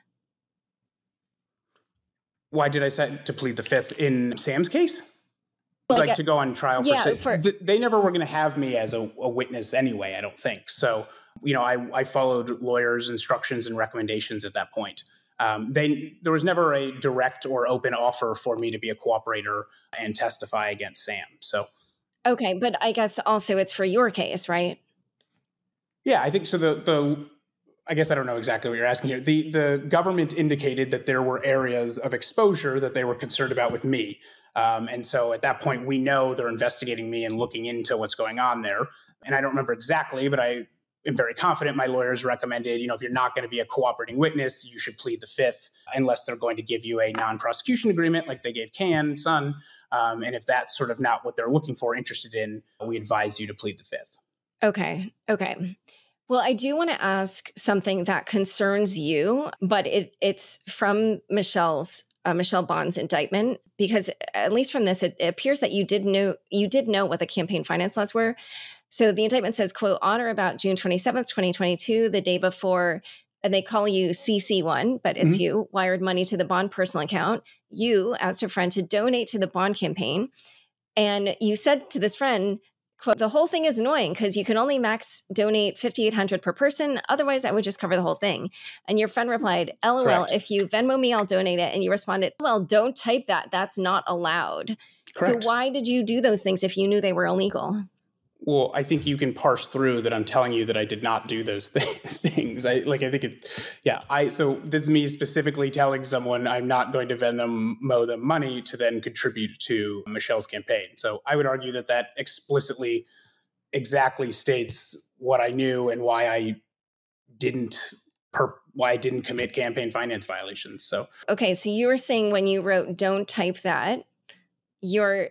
Why did I decide to plead the fifth in Sam's case? Well, like, okay, to go on trial for, yeah, say, for th- they never were going to have me as a, a witness anyway, I don't think. So, you know, I, I followed lawyers' instructions and recommendations at that point. Um, they there was never a direct or open offer for me to be a cooperator and testify against Sam. So, okay, but I guess also it's for your case, right? Yeah, I think so. The the I guess I don't know exactly what you're asking here. The the government indicated that there were areas of exposure that they were concerned about with me. Um, and so at that point, we know they're investigating me and looking into what's going on there. And I don't remember exactly, but I am very confident my lawyers recommended, you know, if you're not going to be a cooperating witness, you should plead the fifth, unless they're going to give you a non-prosecution agreement like they gave Can, Sun. Um, and if that's sort of not what they're looking for, interested in, we advise you to plead the fifth. Okay. Okay. Well, I do want to ask something that concerns you, but it it's from Michelle's Uh, Michelle Bond's indictment, because at least from this, it, it appears that you did know you did know what the campaign finance laws were. So the indictment says, quote, on or about June twenty-seventh, twenty twenty-two, the day before, and they call you C C one, but it's mm-hmm. you, wired money to the Bond personal account, you asked a friend to donate to the Bond campaign. And you said to this friend, quote, the whole thing is annoying because you can only max donate fifty-eight hundred dollars per person. Otherwise, I would just cover the whole thing. And your friend replied, L O L, correct. If you Venmo me, I'll donate it. And you responded, well, don't type that. That's not allowed. Correct. So why did you do those things if you knew they were illegal? Well, I think you can parse through that I'm telling you that I did not do those th things. I like, I think it, yeah, I, so this is me specifically telling someone I'm not going to Venmo them money to then contribute to Michelle's campaign. So I would argue that that explicitly exactly states what I knew and why I didn't perp why I didn't commit campaign finance violations. So, okay. So you were saying when you wrote, don't type that, you're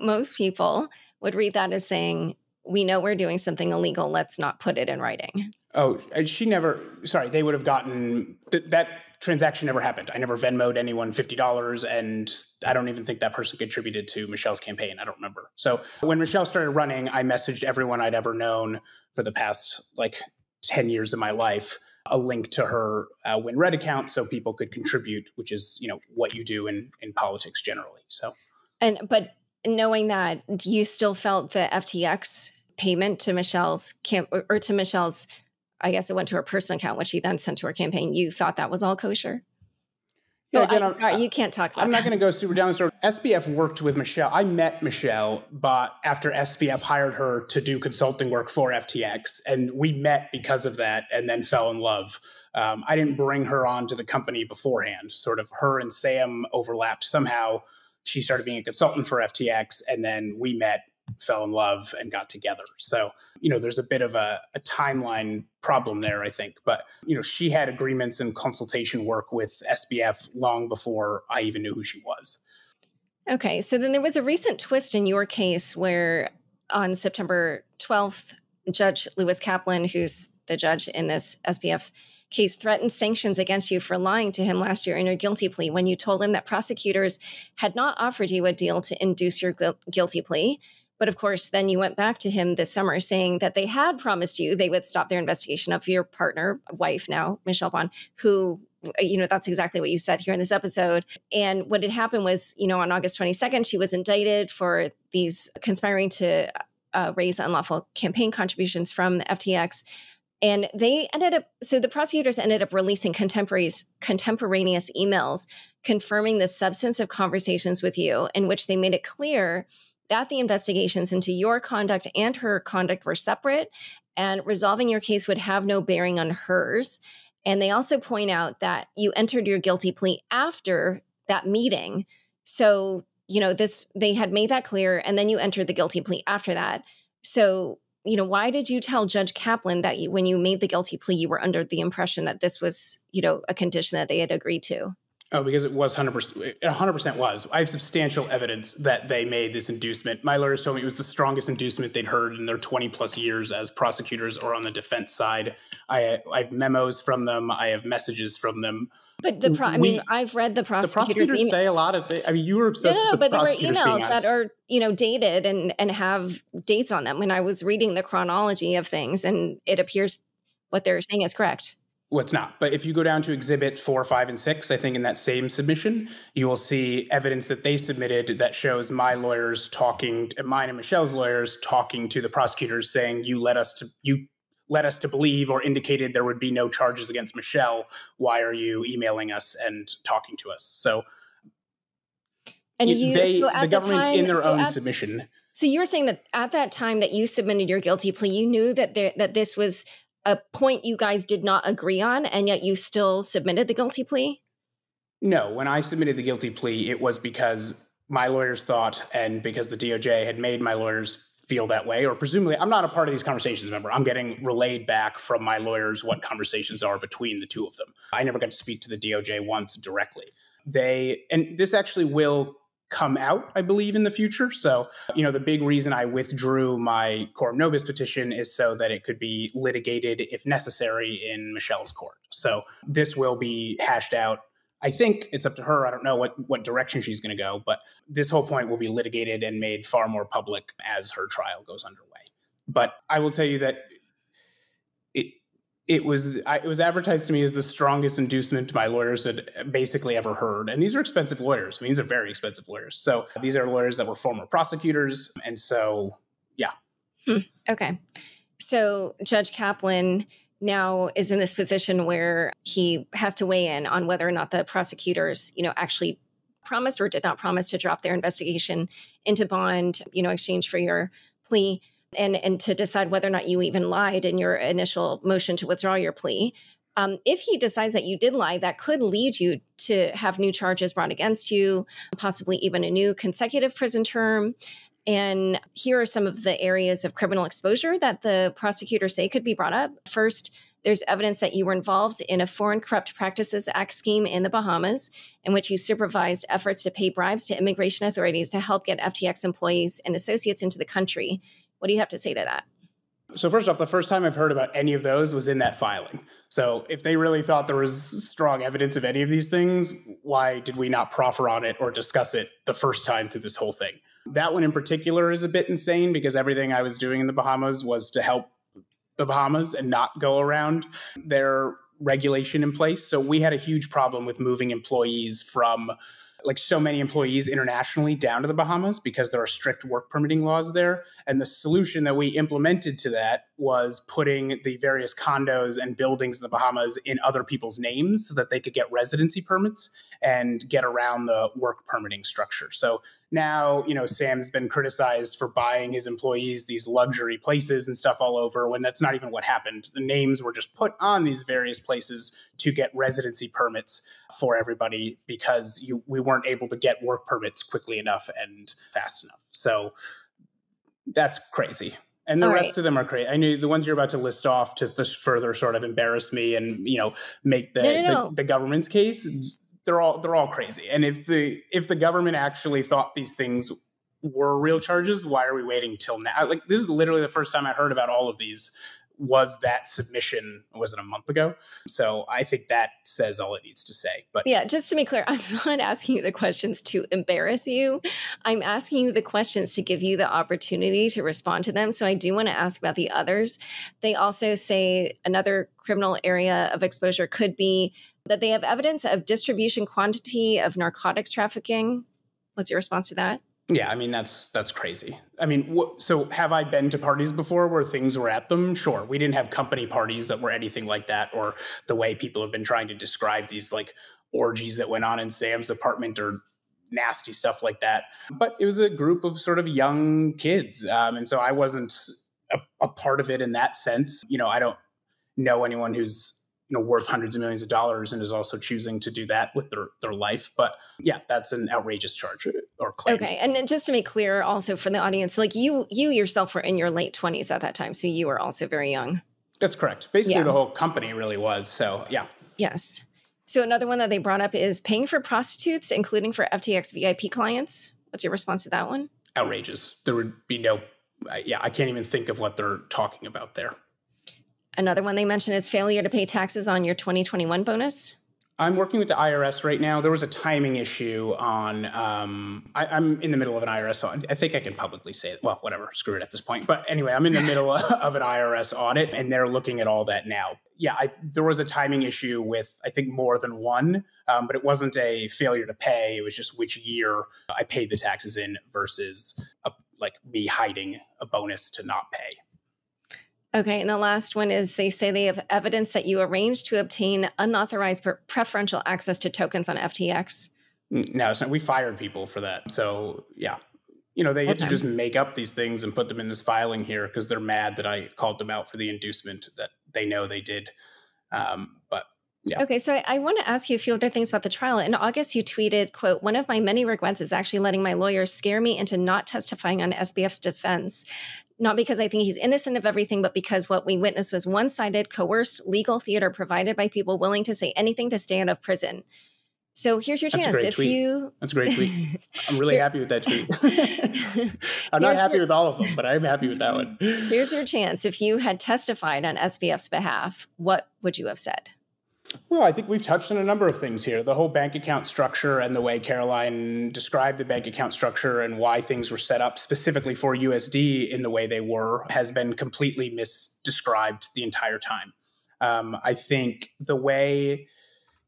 most people would read that as saying, we know we're doing something illegal. Let's not put it in writing. Oh, she never, sorry, they would have gotten, th that transaction never happened. I never Venmoed anyone fifty dollars, and I don't even think that person contributed to Michelle's campaign. I don't remember. So when Michelle started running, I messaged everyone I'd ever known for the past like ten years of my life, a link to her uh, WinRed account so people could contribute, which is, you know, what you do in, in politics generally. So. And but knowing that, do you still felt the F T X payment to Michelle's camp or, or to Michelle's, I guess it went to her personal account, which she then sent to her campaign. You thought that was all kosher? Yeah, well, again, sorry, I, you can't talk about I'm that. Not going to go super down this road. S B F worked with Michelle. I met Michelle, but after S B F hired her to do consulting work for F T X, and we met because of that and then fell in love. Um, I didn't bring her on to the company beforehand. Sort of her and Sam overlapped somehow. She started being a consultant for F T X, and then we met, fell in love, and got together. So, you know, there's a bit of a, a timeline problem there, I think. But, you know, she had agreements and consultation work with S B F long before I even knew who she was. Okay. So then there was a recent twist in your case where on September twelfth, Judge Lewis Kaplan, who's the judge in this S B F case, threatened sanctions against you for lying to him last year in your guilty plea when you told him that prosecutors had not offered you a deal to induce your guilty plea. But of course, then you went back to him this summer saying that they had promised you they would stop their investigation of your partner, wife now, Michelle Bond, who, you know, that's exactly what you said here in this episode. And what had happened was, you know, on August twenty-second, she was indicted for these conspiring to uh, raise unlawful campaign contributions from F T X. And they ended up, so the prosecutors ended up releasing contemporaries, contemporaneous emails confirming the substance of conversations with you, in which they made it clear that the investigations into your conduct and her conduct were separate, and resolving your case would have no bearing on hers. And they also point out that you entered your guilty plea after that meeting. So, you know, this, they had made that clear, and then you entered the guilty plea after that. So, you know, why did you tell Judge Kaplan that you, when you made the guilty plea, you were under the impression that this was, you know, a condition that they had agreed to? Oh, because it was one hundred percent. It one hundred percent was. I have substantial evidence that they made this inducement. My lawyers told me it was the strongest inducement they'd heard in their twenty plus years as prosecutors or on the defense side. I, I have memos from them. I have messages from them. But the, pro we, I mean, I've read the prosecutors. The prosecutors say a lot of things. I mean, you were obsessed no, no, with the prosecutors. No, no, but there were emails that are, you know, dated and and have dates on them. When I was reading the chronology of things, and it appears what they're saying is correct. Well, it's not. But if you go down to exhibit four, five, and six, I think in that same submission, you will see evidence that they submitted that shows my lawyers talking, to, mine and Michelle's lawyers talking to the prosecutors, saying, "You let us to you led us to believe or indicated there would be no charges against Michelle, why are you emailing us and talking to us? So and you, they, so the government the time, in their so own at, submission. So you were saying that at that time that you submitted your guilty plea, you knew that there, that this was a point you guys did not agree on, and yet you still submitted the guilty plea? No, when I submitted the guilty plea, it was because my lawyers thought, and because the D O J had made my lawyers feel that way, or presumably, I'm not a part of these conversations, remember, I'm getting relayed back from my lawyers what conversations are between the two of them. I never got to speak to the D O J once directly. They, and this actually will come out, I believe, in the future. So, you know, the big reason I withdrew my coram nobis petition is so that it could be litigated, if necessary, in Michelle's court. So this will be hashed out. I think it's up to her. I don't know what, what direction she's going to go, but this whole point will be litigated and made far more public as her trial goes underway. But I will tell you that it it was I, it was advertised to me as the strongest inducement my lawyers had basically ever heard. And these are expensive lawyers. I mean, these are very expensive lawyers. So these are lawyers that were former prosecutors. And so, yeah. Hmm. Okay. So Judge Kaplan now is in this position where he has to weigh in on whether or not the prosecutors, you know, actually promised or did not promise to drop their investigation into bond, you know, in exchange for your plea, and and to decide whether or not you even lied in your initial motion to withdraw your plea. Um, if he decides that you did lie, that could lead you to have new charges brought against you, possibly even a new consecutive prison term. And here are some of the areas of criminal exposure that the prosecutors say could be brought up. First, there's evidence that you were involved in a Foreign Corrupt Practices Act scheme in the Bahamas, in which you supervised efforts to pay bribes to immigration authorities to help get F T X employees and associates into the country. What do you have to say to that? So first off, the first time I've heard about any of those was in that filing. So if they really thought there was strong evidence of any of these things, why did we not proffer on it or discuss it the first time through this whole thing? That one in particular is a bit insane because everything I was doing in the Bahamas was to help the Bahamas and not go around their regulation in place. So we had a huge problem with moving employees from, like, so many employees internationally down to the Bahamas because there are strict work permitting laws there. And the solution that we implemented to that was putting the various condos and buildings in the Bahamas in other people's names so that they could get residency permits and get around the work permitting structure. So now, you know, Sam's been criticized for buying his employees these luxury places and stuff all over when that's not even what happened. The names were just put on these various places to get residency permits for everybody because you, we weren't able to get work permits quickly enough and fast enough. So that's crazy. And the all rest right. of them are crazy. I knew the ones you're about to list off to th further sort of embarrass me and, you know, make the, no, no, no. the, the government's case. They're all they're all crazy. And if the if the government actually thought these things were real charges, why are we waiting till now? Like, this is literally the first time I heard about all of these was that submission, was it a month ago? So I think that says all it needs to say. But yeah, just to be clear, I'm not asking you the questions to embarrass you. I'm asking you the questions to give you the opportunity to respond to them. So I do want to ask about the others. They also say another criminal area of exposure could be that they have evidence of distribution quantity of narcotics trafficking. What's your response to that? Yeah, I mean, that's that's crazy. I mean, so have I been to parties before where things were at them? Sure. We didn't have company parties that were anything like that, or the way people have been trying to describe these, like, orgies that went on in Sam's apartment or nasty stuff like that. But it was a group of sort of young kids. Um, and so I wasn't a, a part of it in that sense. You know, I don't know anyone who's, you know, worth hundreds of millions of dollars and is also choosing to do that with their, their life. But yeah, that's an outrageous charge or claim. Okay. And just to make clear also for the audience, like, you, you yourself were in your late twenties at that time. So you were also very young. That's correct. Basically, yeah. The whole company really was. So yeah. Yes. So another one that they brought up is paying for prostitutes, including for F T X V I P clients. What's your response to that one? Outrageous. There would be no, yeah, I can't even think of what they're talking about there. Another one they mentioned is failure to pay taxes on your twenty twenty-one bonus. I'm working with the I R S right now. There was a timing issue on, um, I, I'm in the middle of an I R S audit. I think I can publicly say it. Well, whatever, screw it at this point. But anyway, I'm in the middle of an I R S audit and they're looking at all that now. Yeah, I, there was a timing issue with, I think, more than one, um, but it wasn't a failure to pay. It was just which year I paid the taxes in versus a, like me hiding a bonus to not pay. Okay, and the last one is they say they have evidence that you arranged to obtain unauthorized preferential access to tokens on F T X. No, it's not. We fired people for that. So yeah, you know, they okay. had to just make up these things and put them in this filing here because they're mad that I called them out for the inducement that they know they did. Um, but yeah. Okay, so I, I want to ask you a few other things about the trial. In August, you tweeted, quote, "One of my many regrets is actually letting my lawyer scare me into not testifying on S B F's defense. Not because I think he's innocent of everything, but because what we witnessed was one-sided, coerced legal theater provided by people willing to say anything to stay out of prison." So here's your chance. That's a great if tweet. you That's a great tweet. I'm really happy with that tweet. I'm not here's happy your... with all of them, but I'm happy with that one. Here's your chance. If you had testified on S B F's behalf, what would you have said? Well, I think we've touched on a number of things here. The whole bank account structure and the way Caroline described the bank account structure and why things were set up specifically for U S D in the way they were has been completely misdescribed the entire time. Um, I think the way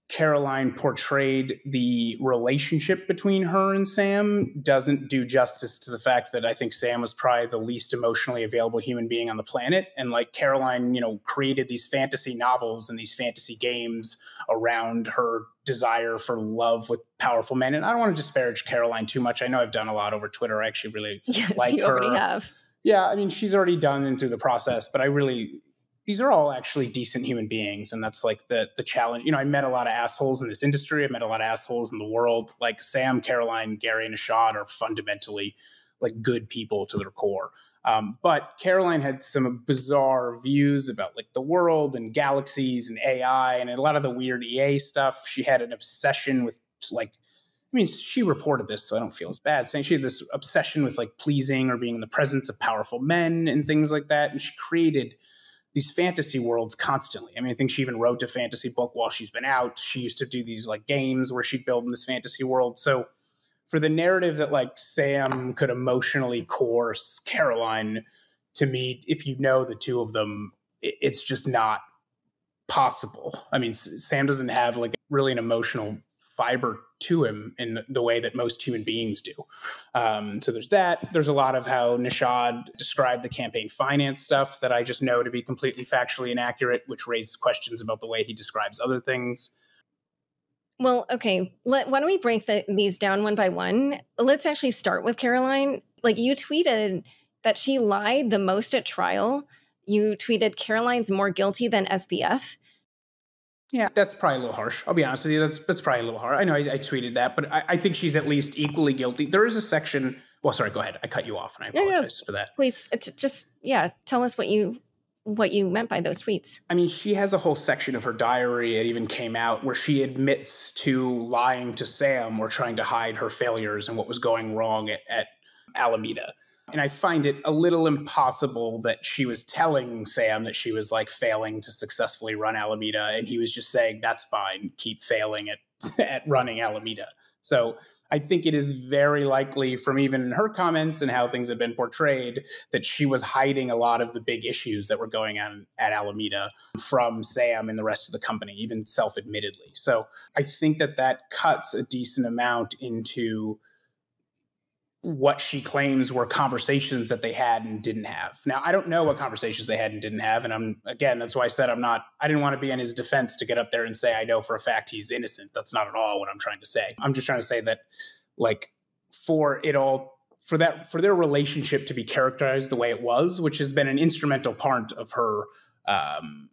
Caroline portrayed the relationship between her and Sam doesn't do justice to the fact that I think Sam was probably the least emotionally available human being on the planet. And like Caroline, you know, created these fantasy novels and these fantasy games around her desire for love with powerful men. And I don't want to disparage Caroline too much. I know I've done a lot over Twitter. I actually really yes, like you her. Already have. Yeah. I mean, she's already done and through the process, but I really... These are all actually decent human beings. And that's like the the challenge. You know, I met a lot of assholes in this industry. I met a lot of assholes in the world. Like Sam, Caroline, Gary, and Nishad are fundamentally like good people to their core. Um, but Caroline had some bizarre views about like the world and galaxies and A I and a lot of the weird E A stuff. She had an obsession with like, I mean, she reported this, so I don't feel as bad saying she had this obsession with like pleasing or being in the presence of powerful men and things like that. And she created these fantasy worlds constantly. I mean, I think she even wrote a fantasy book while she's been out. She used to do these like games where she'd build in this fantasy world. So for the narrative that like Sam could emotionally coerce Caroline, to me, if you know the two of them, it's just not possible. I mean, Sam doesn't have like really an emotional fiber to him in the way that most human beings do. Um, so there's that. There's a lot of how Nishad described the campaign finance stuff that I just know to be completely factually inaccurate, which raises questions about the way he describes other things. Well, okay. Let, why don't we break the, these down one by one? Let's actually start with Caroline. Like you tweeted that she lied the most at trial. You tweeted Caroline's more guilty than S B F. Yeah, that's probably a little harsh. I'll be honest with you. That's that's probably a little harsh. I know I, I tweeted that, but I, I think she's at least equally guilty. There is a section. Well, sorry, go ahead. I cut you off, and I apologize no, no, for that. Please, just yeah, tell us what you what you meant by those tweets. I mean, she has a whole section of her diary. It even came out where she admits to lying to Sam or trying to hide her failures and what was going wrong at, at Alameda. And I find it a little impossible that she was telling Sam that she was like failing to successfully run Alameda. And he was just saying, that's fine. Keep failing at, at running Alameda. So I think it is very likely from even her comments and how things have been portrayed that she was hiding a lot of the big issues that were going on at Alameda from Sam and the rest of the company, even self-admittedly. So I think that that cuts a decent amount into what she claims were conversations that they had and didn't have. Now, I don't know what conversations they had and didn't have. And I'm, again, that's why I said I'm not, I didn't want to be in his defense to get up there and say, I know for a fact he's innocent. That's not at all what I'm trying to say. I'm just trying to say that like for it all, for that, for their relationship to be characterized the way it was, which has been an instrumental part of her, um,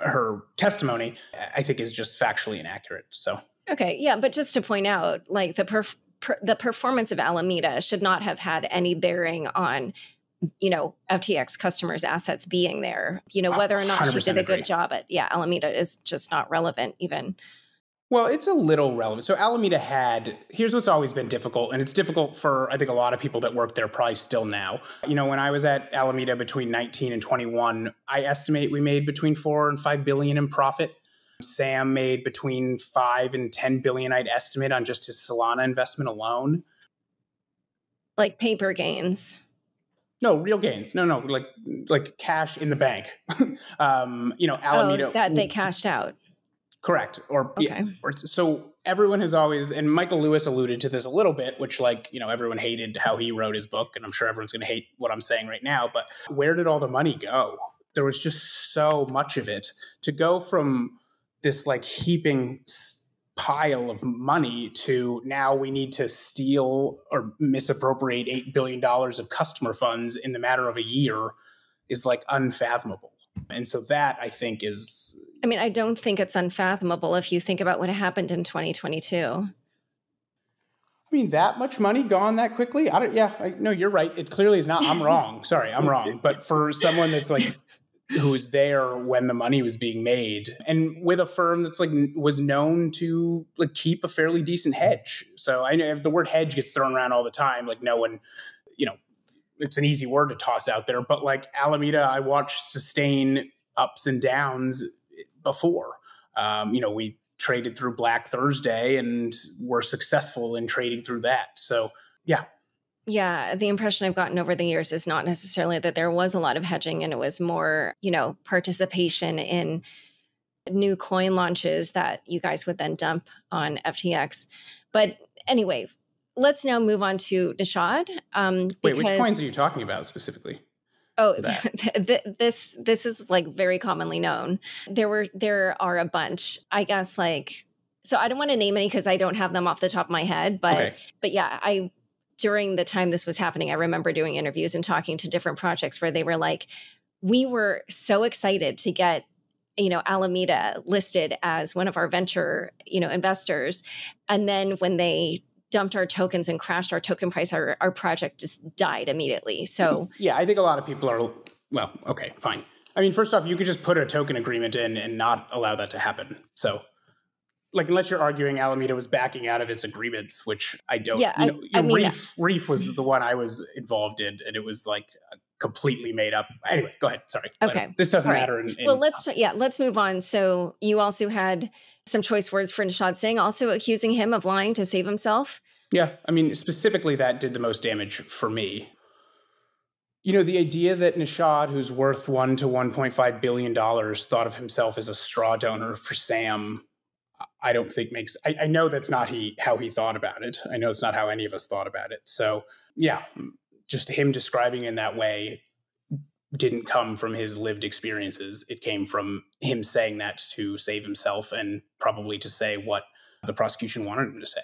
her testimony, I think is just factually inaccurate. So, okay. Yeah. But just to point out, like the perf Per, the performance of Alameda should not have had any bearing on, you know, F T X customers' assets being there. You know, whether or not she did a good job at, yeah, Alameda is just not relevant even. Well, it's a little relevant. So Alameda had, here's what's always been difficult, and it's difficult for, I think, a lot of people that work there probably still now. You know, when I was at Alameda between nineteen and twenty-one, I estimate we made between four and five billion in profit. Sam made between five and ten billion, I'd estimate, on just his Solana investment alone. Like paper gains. No, real gains. No, no, like like cash in the bank. um, you know, Alameda. Oh, that they cashed out. Correct. Or okay. yeah. Or, so everyone has always, and Michael Lewis alluded to this a little bit, which like, you know, everyone hated how he wrote his book, and I'm sure everyone's going to hate what I'm saying right now, but where did all the money go? There was just so much of it. To go from this like heaping pile of money to now we need to steal or misappropriate eight billion dollars of customer funds in the matter of a year is like unfathomable. And so that I think is... I mean, I don't think it's unfathomable if you think about what happened in twenty twenty-two. I mean, that much money gone that quickly? I don't, yeah, I, no, you're right. It clearly is not. I'm wrong. Sorry, I'm wrong. But for someone that's like, who was there when the money was being made and with a firm that's like, was known to like keep a fairly decent hedge. So I know the word hedge gets thrown around all the time. Like no one, you know, it's an easy word to toss out there, but like Alameda, I watched sustain ups and downs before. Um, you know, we traded through Black Thursday and were successful in trading through that. So, yeah. Yeah. The impression I've gotten over the years is not necessarily that there was a lot of hedging, and it was more, you know, participation in new coin launches that you guys would then dump on F T X. But anyway, let's now move on to Nishad. Um, Wait, because, which coins are you talking about specifically? Oh, th th this this is like very commonly known. There were there are a bunch, I guess. Like, so I don't want to name any because I don't have them off the top of my head. But okay. but yeah, I during the time this was happening, I remember doing interviews and talking to different projects where they were like, we were so excited to get, you know, Alameda listed as one of our venture, you know, investors, and then when they dumped our tokens and crashed our token price, our, our project just died immediately. So yeah, I think a lot of people are, well, okay, fine. I mean, first off, you could just put a token agreement in and not allow that to happen. So like, unless you're arguing Alameda was backing out of its agreements, which I don't yeah, know. I, I mean, Reef, yeah. Reef was the one I was involved in, and it was like completely made up. Anyway, go ahead. Sorry. Okay. This doesn't right. matter. In, in, well, let's, yeah, let's move on. So you also had some choice words for Nishad Singh, also accusing him of lying to save himself. Yeah. I mean, specifically that did the most damage for me. You know, the idea that Nishad, who's worth one to one point five billion dollars, thought of himself as a straw donor for Sam, I don't think makes, I, I know that's not he, how he thought about it. I know it's not how any of us thought about it. So yeah, just him describing in that way didn't come from his lived experiences. It came from him saying that to save himself and probably to say what the prosecution wanted him to say.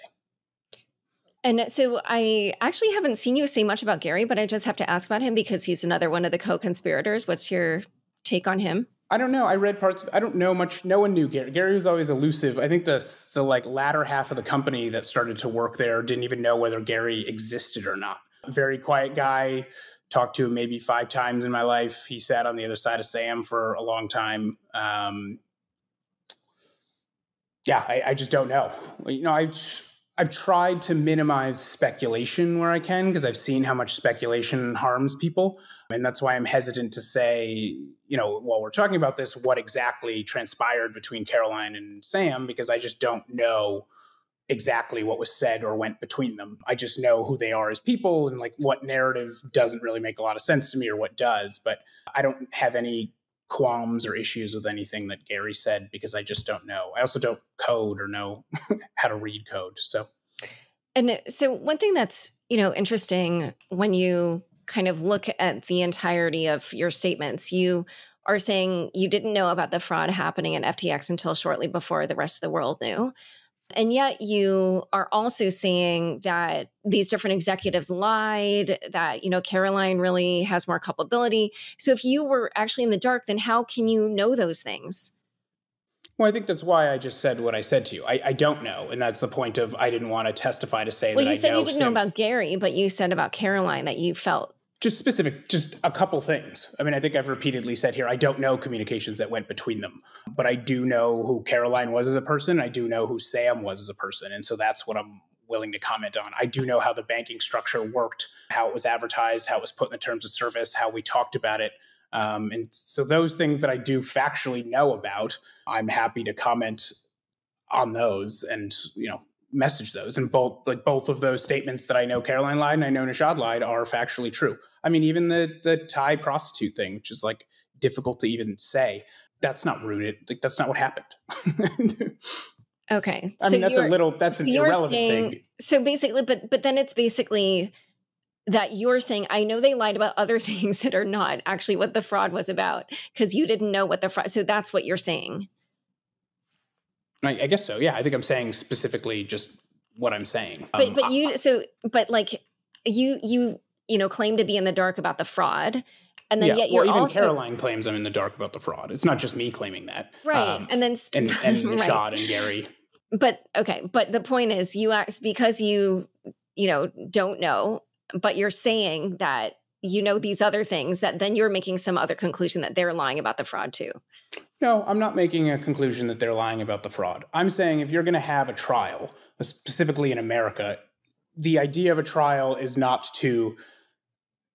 And so I actually haven't seen you say much about Gary, but I just have to ask about him because he's another one of the co-conspirators. What's your take on him? I don't know. I read parts. Of, I don't know much. No one knew Gary. Gary was always elusive. I think the, the like latter half of the company that started to work there didn't even know whether Gary existed or not. Very quiet guy. Talked to him maybe five times in my life. He sat on the other side of Sam for a long time. Um, yeah, I, I just don't know. You know, I've, I've tried to minimize speculation where I can because I've seen how much speculation harms people. And that's why I'm hesitant to say, you know, while we're talking about this, what exactly transpired between Caroline and Sam, because I just don't know exactly what was said or went between them. I just know who they are as people and like what narrative doesn't really make a lot of sense to me or what does, but I don't have any qualms or issues with anything that Gary said because I just don't know. I also don't code or know how to read code. So, and so one thing that's, you know, interesting when you kind of look at the entirety of your statements, you are saying you didn't know about the fraud happening at F T X until shortly before the rest of the world knew. And yet you are also saying that these different executives lied, that, you know, Caroline really has more culpability. So if you were actually in the dark, then how can you know those things? Well, I think that's why I just said what I said to you. I, I don't know. And that's the point of I didn't want to testify to say well, that I know. Well, you said you didn't know about Gary, but you said about Caroline that you felt. Just specific, just a couple things. I mean, I think I've repeatedly said here, I don't know communications that went between them, but I do know who Caroline was as a person. I do know who Sam was as a person. And so that's what I'm willing to comment on. I do know how the banking structure worked, how it was advertised, how it was put in the terms of service, how we talked about it. Um, and so those things that I do factually know about, I'm happy to comment on those and, you know, message those. And both like both of those statements that I know Caroline lied and I know Nishad lied are factually true. I mean, even the the Thai prostitute thing, which is like difficult to even say. that's not rooted. Like, that's not what happened. Okay. I so mean, that's a little, that's an so irrelevant saying, thing. So basically, but, but then it's basically that you're saying, I know they lied about other things that are not actually what the fraud was about, because you didn't know what the fraud, so that's what you're saying. I, I guess so. Yeah. I think I'm saying specifically just what I'm saying. But, um, but you, so, but like you, you, you know, claim to be in the dark about the fraud. And then yeah. yet you're well, even also Caroline claims I'm in the dark about the fraud. It's not just me claiming that. Right. Um, and then, and, and Nishad right. and Gary. But okay. But the point is you act because you, you know, don't know, but you're saying that you know these other things, that then you're making some other conclusion that they're lying about the fraud too. No, I'm not making a conclusion that they're lying about the fraud. I'm saying if you're going to have a trial, specifically in America, the idea of a trial is not to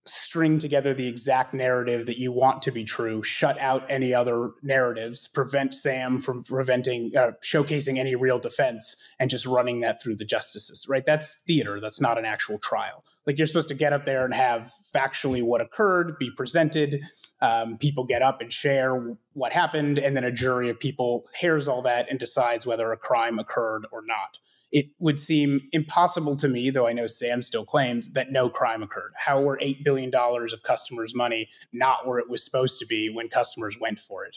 string together the exact narrative that you want to be true, shut out any other narratives, prevent Sam from preventing, uh, showcasing any real defense, and just running that through the justices, right? That's theater. That's not an actual trial. Like, you're supposed to get up there and have factually what occurred be presented. Um, people get up and share what happened, and then a jury of people hears all that and decides whether a crime occurred or not. It would seem impossible to me, though I know Sam still claims, that no crime occurred. How were eight billion dollars of customers' money not where it was supposed to be when customers went for it?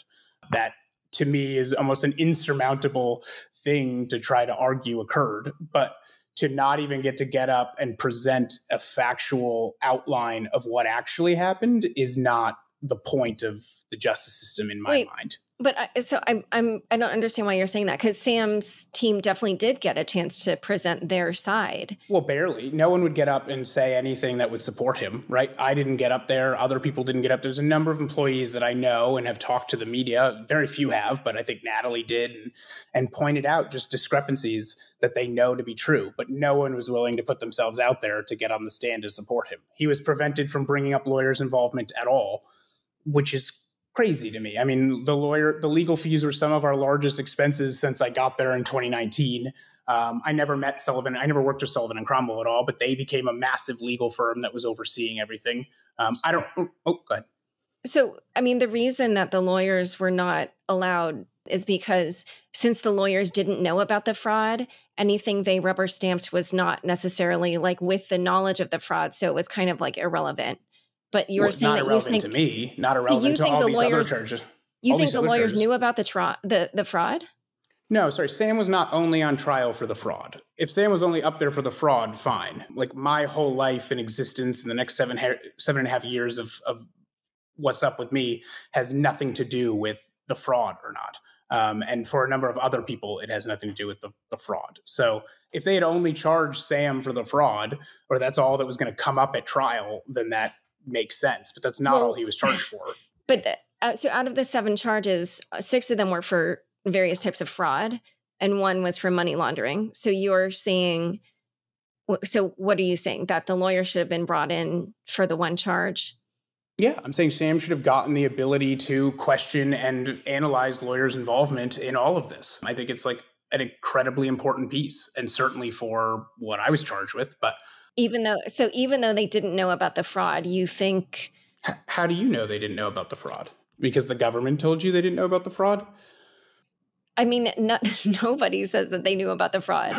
That, to me, is almost an insurmountable thing to try to argue occurred. But to not even get to get up and present a factual outline of what actually happened is not the point of the justice system in my Wait. mind. But I, so I'm, I'm, I don't understand why you're saying that, because Sam's team definitely did get a chance to present their side. Well, barely. No one would get up and say anything that would support him, right? I didn't get up there. Other people didn't get up. There's a number of employees that I know and have talked to the media. Very few have, but I think Natalie did, and, and pointed out just discrepancies that they know to be true. But no one was willing to put themselves out there to get on the stand to support him. He was prevented from bringing up lawyers' involvement at all, which is crazy to me. I mean, the lawyer, the legal fees were some of our largest expenses since I got there in twenty nineteen. Um, I never met Sullivan. I never worked with Sullivan and Cromwell at all, but they became a massive legal firm that was overseeing everything. Um, I don't, oh, oh, go ahead. So, I mean, the reason that the lawyers were not allowed is because since the lawyers didn't know about the fraud, anything they rubber stamped was not necessarily like with the knowledge of the fraud. So it was kind of like irrelevant. But you were well, saying not that irrelevant you think, to me, not irrelevant to all the these lawyers, other charges. You think the lawyers charges. knew about the, tra the the fraud? No, sorry. Sam was not only on trial for the fraud. If Sam was only up there for the fraud, fine. Like, my whole life and existence in the next seven seven and a half years of of what's up with me has nothing to do with the fraud or not. Um, and for a number of other people, it has nothing to do with the, the fraud. So if they had only charged Sam for the fraud, or that's all that was going to come up at trial, then that makes sense, but that's not well, all he was charged for. But uh, so out of the seven charges, six of them were for various types of fraud and one was for money laundering. So you're saying, so what are you saying? That the lawyer should have been brought in for the one charge? Yeah, I'm saying Sam should have gotten the ability to question and analyze lawyers' involvement in all of this. I think it's like an incredibly important piece, and certainly for what I was charged with, but Even though, so even though they didn't know about the fraud, you think... How do you know they didn't know about the fraud? Because the government told you they didn't know about the fraud? I mean, not, nobody says that they knew about the fraud.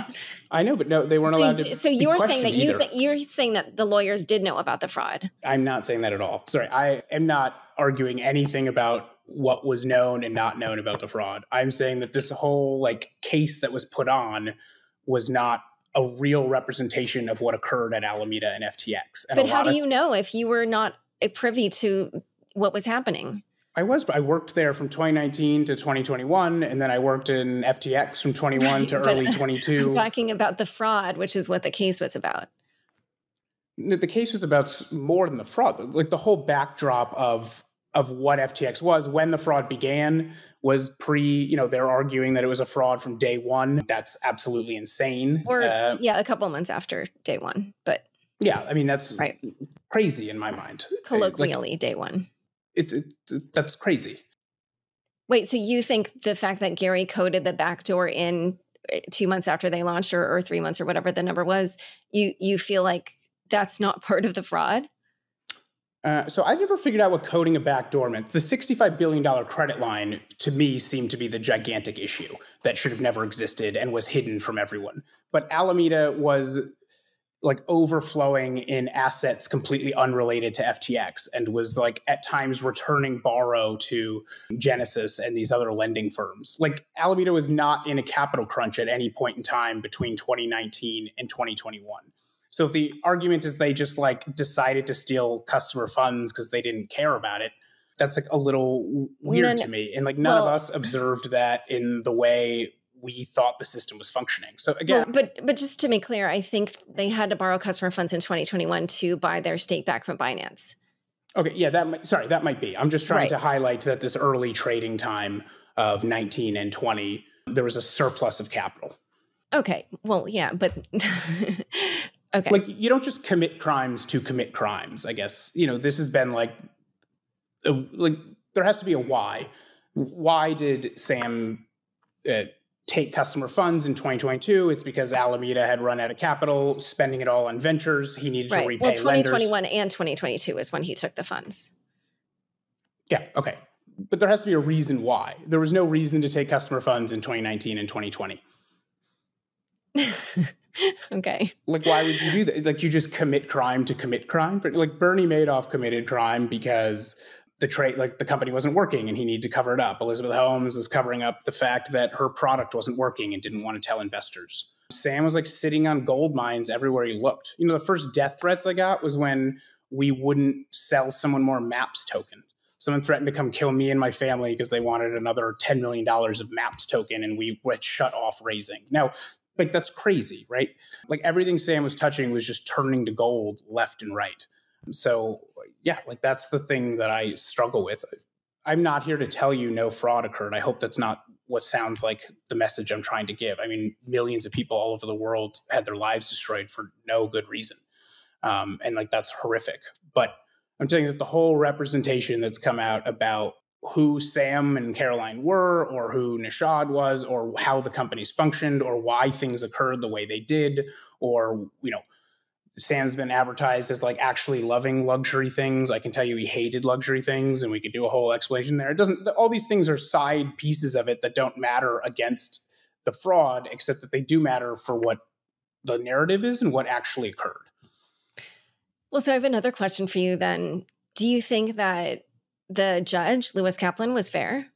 I know, but no, they weren't allowed so, to So you're saying that you th you're saying that the lawyers did know about the fraud. I'm not saying that at all. Sorry, I am not arguing anything about what was known and not known about the fraud. I'm saying that this whole like case that was put on was not a real representation of what occurred at Alameda and F T X. And but how do you know if you were not privy to what was happening? I was, but I worked there from twenty nineteen to twenty twenty-one. And then I worked in F T X from twenty-one to early twenty-two. I'm talking about the fraud, which is what the case was about. The case is about more than the fraud. Like, the whole backdrop of of what F T X was, when the fraud began, was pre, you know, they're arguing that it was a fraud from day one. That's absolutely insane. Or, uh, yeah, a couple of months after day one, but. Yeah, I mean, that's right. crazy in my mind. Colloquially, like, day one. It's it, That's crazy. Wait, so you think the fact that Gary coded the back door in two months after they launched, or, or three months or whatever the number was, you you feel like that's not part of the fraud? Uh, so I never figured out what coding a backdoor meant. The sixty-five billion dollars credit line, to me, seemed to be the gigantic issue that should have never existed and was hidden from everyone. But Alameda was like overflowing in assets completely unrelated to F T X, and was like at times returning borrow to Genesis and these other lending firms. Like Alameda was not in a capital crunch at any point in time between twenty nineteen and twenty twenty-one. So if the argument is they just like decided to steal customer funds because they didn't care about it, that's like a little weird none, to me. And like none well, of us observed that in the way we thought the system was functioning. So again, well, but but just to make clear, I think they had to borrow customer funds in twenty twenty-one to buy their stake back from Binance. Okay, yeah, that might, sorry, that might be. I'm just trying right. to highlight that this early trading time of nineteen and twenty, there was a surplus of capital. Okay, well, yeah, but okay. Like you don't just commit crimes to commit crimes, I guess. You know, this has been like, a, like there has to be a why. Why did Sam uh, take customer funds in twenty twenty-two? It's because Alameda had run out of capital, spending it all on ventures. He needed right. to repay lenders. Well, twenty twenty-one lenders. And twenty twenty-two is when he took the funds. Yeah, okay. But there has to be a reason why. There was no reason to take customer funds in twenty nineteen and twenty twenty. Okay. Like, why would you do that? Like, you just commit crime to commit crime. But like Bernie Madoff committed crime because the trade, like the company wasn't working and he needed to cover it up. Elizabeth Holmes was covering up the fact that her product wasn't working and didn't want to tell investors. Sam was like sitting on gold mines everywhere he looked. You know, the first death threats I got was when we wouldn't sell someone more MAPS token. Someone threatened to come kill me and my family because they wanted another ten million dollars of MAPS token, and we would shut off raising. Now, like, that's crazy, right? Like, everything Sam was touching was just turning to gold left and right. So, yeah, like, that's the thing that I struggle with. I'm not here to tell you no fraud occurred. I hope that's not what sounds like the message I'm trying to give. I mean, millions of people all over the world had their lives destroyed for no good reason. Um, and, like, that's horrific. But I'm telling you that the whole representation that's come out about who Sam and Caroline were, or who Nishad was, or how the companies functioned, or why things occurred the way they did, or, you know, Sam's been advertised as like actually loving luxury things. I can tell you he hated luxury things, and we could do a whole explanation there. It doesn't, all these things are side pieces of it that don't matter against the fraud, except that they do matter for what the narrative is and what actually occurred. Well, so I have another question for you then. Do you think that the judge, Lewis Kaplan, was fair?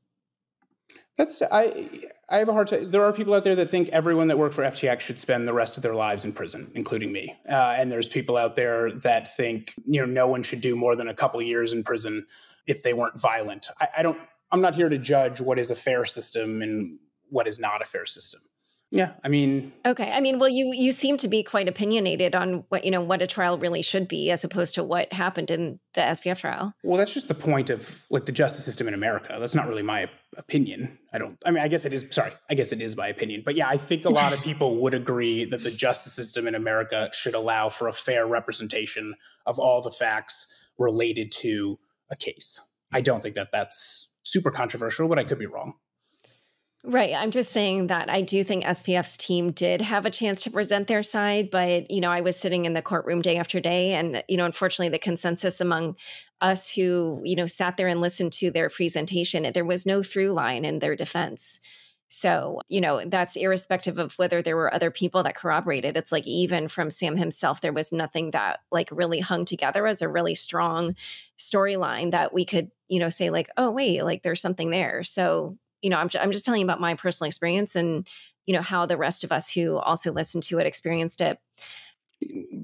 That's, I I have a hard time. There are people out there that think everyone that worked for F T X should spend the rest of their lives in prison, including me. Uh, and there's people out there that think, you know, no one should do more than a couple of years in prison if they weren't violent. I, I don't, I'm not here to judge what is a fair system and what is not a fair system. Yeah, I mean. Okay. I mean, well, you you seem to be quite opinionated on what, you know, what a trial really should be as opposed to what happened in the S P F trial. Well, that's just the point of like the justice system in America. That's not really my opinion. I don't, I mean, I guess it is, sorry, I guess it is my opinion. But yeah, I think a lot of people would agree that the justice system in America should allow for a fair representation of all the facts related to a case. I don't think that that's super controversial, but I could be wrong. Right. I'm just saying that I do think S P F's team did have a chance to present their side. But, you know, I was sitting in the courtroom day after day. And, you know, unfortunately, the consensus among us who, you know, sat there and listened to their presentation, there was no through line in their defense. So, you know, that's irrespective of whether there were other people that corroborated. It's like even from Sam himself, there was nothing that like really hung together as a really strong storyline that we could, you know, say like, oh, wait, like there's something there. So, you know, I'm, I'm just telling you about my personal experience and, you know, how the rest of us who also listened to it experienced it.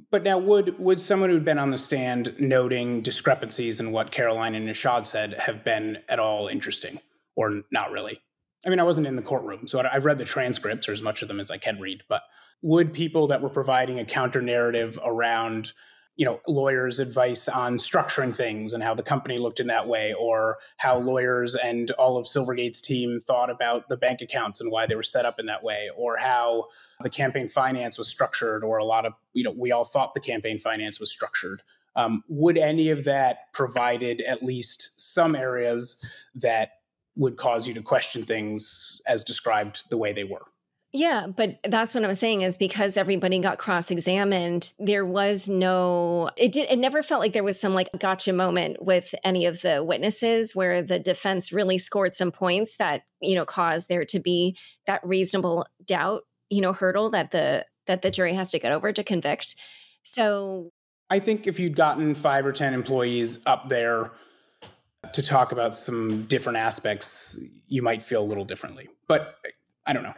But now would would someone who'd been on the stand noting discrepancies in what Caroline and Nishad said have been at all interesting or not really? I mean, I wasn't in the courtroom, so I've read the transcripts or as much of them as I can read. But would people that were providing a counter narrative around, you know, lawyers' advice on structuring things and how the company looked in that way, or how lawyers and all of Silvergate's team thought about the bank accounts and why they were set up in that way, or how the campaign finance was structured, or a lot of, you know, we all thought the campaign finance was structured. Um, would any of that provided at least some areas that would cause you to question things as described the way they were? Yeah, but that's what I'm saying is because everybody got cross-examined, there was no, it did, it never felt like there was some like gotcha moment with any of the witnesses where the defense really scored some points that, you know, caused there to be that reasonable doubt, you know, hurdle that the, that the jury has to get over to convict. So I think if you'd gotten five or ten employees up there to talk about some different aspects, you might feel a little differently, but I don't know.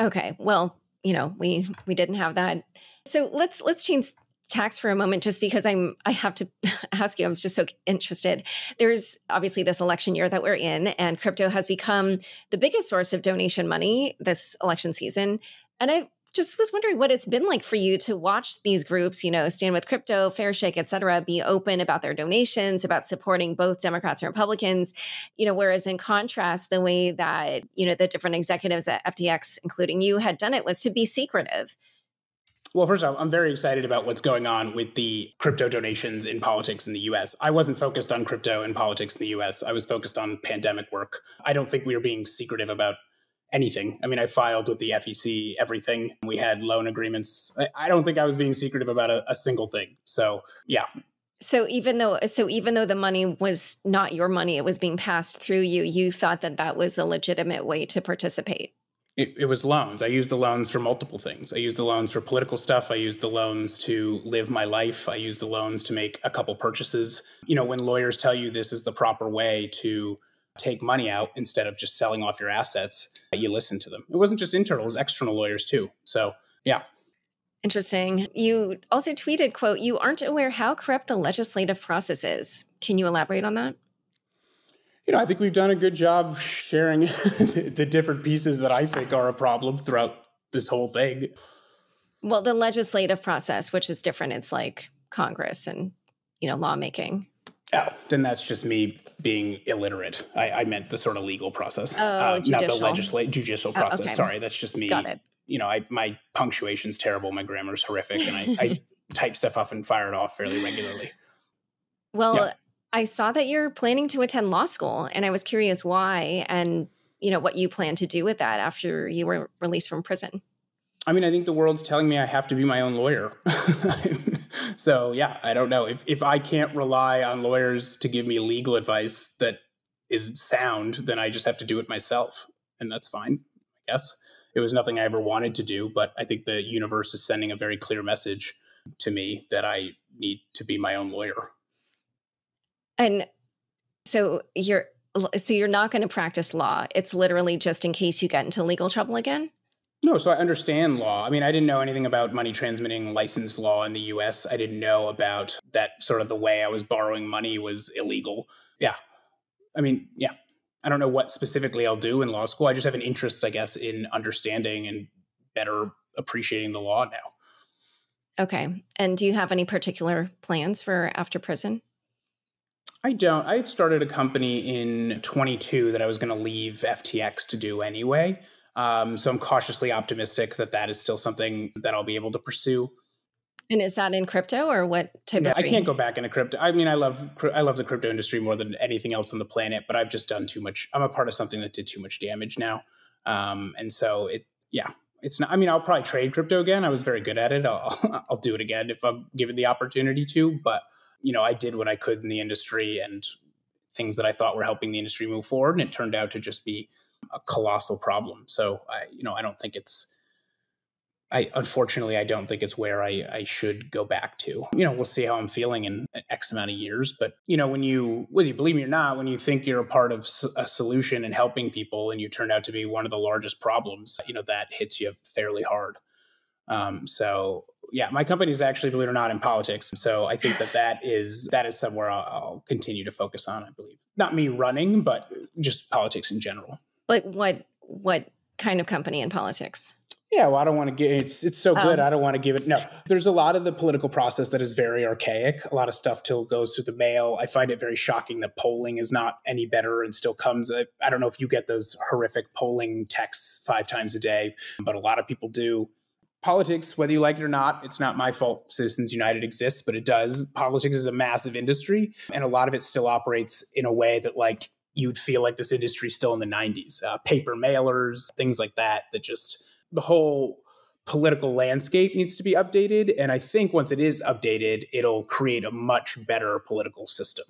Okay. Well, you know, we, we didn't have that. So let's, let's change tax for a moment, just because I'm, I have to ask you, I'm just so interested. There's obviously this election year that we're in, and crypto has become the biggest source of donation money this election season. And I just was wondering what it's been like for you to watch these groups, you know, Stand With Crypto, Fairshake, et cetera, be open about their donations, about supporting both Democrats and Republicans, you know, whereas in contrast, the way that, you know, the different executives at F T X, including you, had done it was to be secretive. Well, first of all, I'm very excited about what's going on with the crypto donations in politics in the U S. I wasn't focused on crypto and politics in the U S. I was focused on pandemic work. I don't think we were being secretive about anything. I mean, I filed with the F E C, everything. We had loan agreements. I, I don't think I was being secretive about a, a single thing. So, yeah. So even though, so even though the money was not your money, it was being passed through you, you thought that that was a legitimate way to participate? It, it was loans. I used the loans for multiple things. I used the loans for political stuff. I used the loans to live my life. I used the loans to make a couple purchases. You know, when lawyers tell you this is the proper way to take money out instead of just selling off your assets, you listen to them. It wasn't just internal, it was external lawyers too. So yeah. Interesting. You also tweeted, quote, "You aren't aware how corrupt the legislative process is." Can you elaborate on that? You know, I think we've done a good job sharing the, the different pieces that I think are a problem throughout this whole thing. Well, the legislative process, which is different. It's like Congress and, you know, lawmaking. Oh, then that's just me being illiterate. I, I meant the sort of legal process, oh, uh, not the legislative judicial process. Oh, okay. Sorry, that's just me. Got it. You know, I, my punctuation's terrible. My grammar's horrific. And I, I type stuff up and fire it off fairly regularly. Well, yeah. I saw that you're planning to attend law school, and I was curious why and, you know, what you plan to do with that after you were released from prison. I mean, I think the world's telling me I have to be my own lawyer. So yeah, I don't know. If if I can't rely on lawyers to give me legal advice that is sound, then I just have to do it myself. And that's fine, I guess. It was nothing I ever wanted to do, but I think the universe is sending a very clear message to me that I need to be my own lawyer. And so you're so you're not going to practice law. It's literally just in case you get into legal trouble again? No, so I understand law. I mean, I didn't know anything about money transmitting license law in the U S. I didn't know about that sort of the way I was borrowing money was illegal. Yeah. I mean, yeah. I don't know what specifically I'll do in law school. I just have an interest, I guess, in understanding and better appreciating the law now. Okay. And do you have any particular plans for after prison? I don't. I had started a company in twenty-two that I was going to leave F T X to do anyway. Um, so I'm cautiously optimistic that that is still something that I'll be able to pursue. And is that in crypto or what type yeah, of? I can't go back into crypto. I mean, I love I love the crypto industry more than anything else on the planet, but I've just done too much. I'm a part of something that did too much damage now. Um, and so it, yeah, it's not, I mean, I'll probably trade crypto again. I was very good at it. I'll, I'll do it again if I'm given the opportunity to, but you know, I did what I could in the industry and things that I thought were helping the industry move forward. And it turned out to just be a colossal problem. So I, you know, I don't think it's, I, unfortunately, I don't think it's where I, I should go back to. You know, we'll see how I'm feeling in X amount of years. But, you know, when you, whether you believe me or not, when you think you're a part of a solution and helping people and you turn out to be one of the largest problems, you know, that hits you fairly hard. Um, so yeah, my company is actually, believe it or not, in politics. So I think that that is, that is somewhere I'll, I'll continue to focus on, I believe. Not me running, but just politics in general. Like what, what kind of company in politics? Yeah, well, I don't want to get, it's, it's so good. Um, I don't want to give it. No, there's a lot of the political process that is very archaic. A lot of stuff till goes through the mail. I find it very shocking that polling is not any better and still comes. I, I don't know if you get those horrific polling texts five times a day, but a lot of people do. Politics, whether you like it or not, it's not my fault Citizens United exists, but it does. Politics is a massive industry, and a lot of it still operates in a way that like, you'd feel like this industry still in the nineties, uh, paper mailers, things like that, that just the whole political landscape needs to be updated. And I think once it is updated, it'll create a much better political system.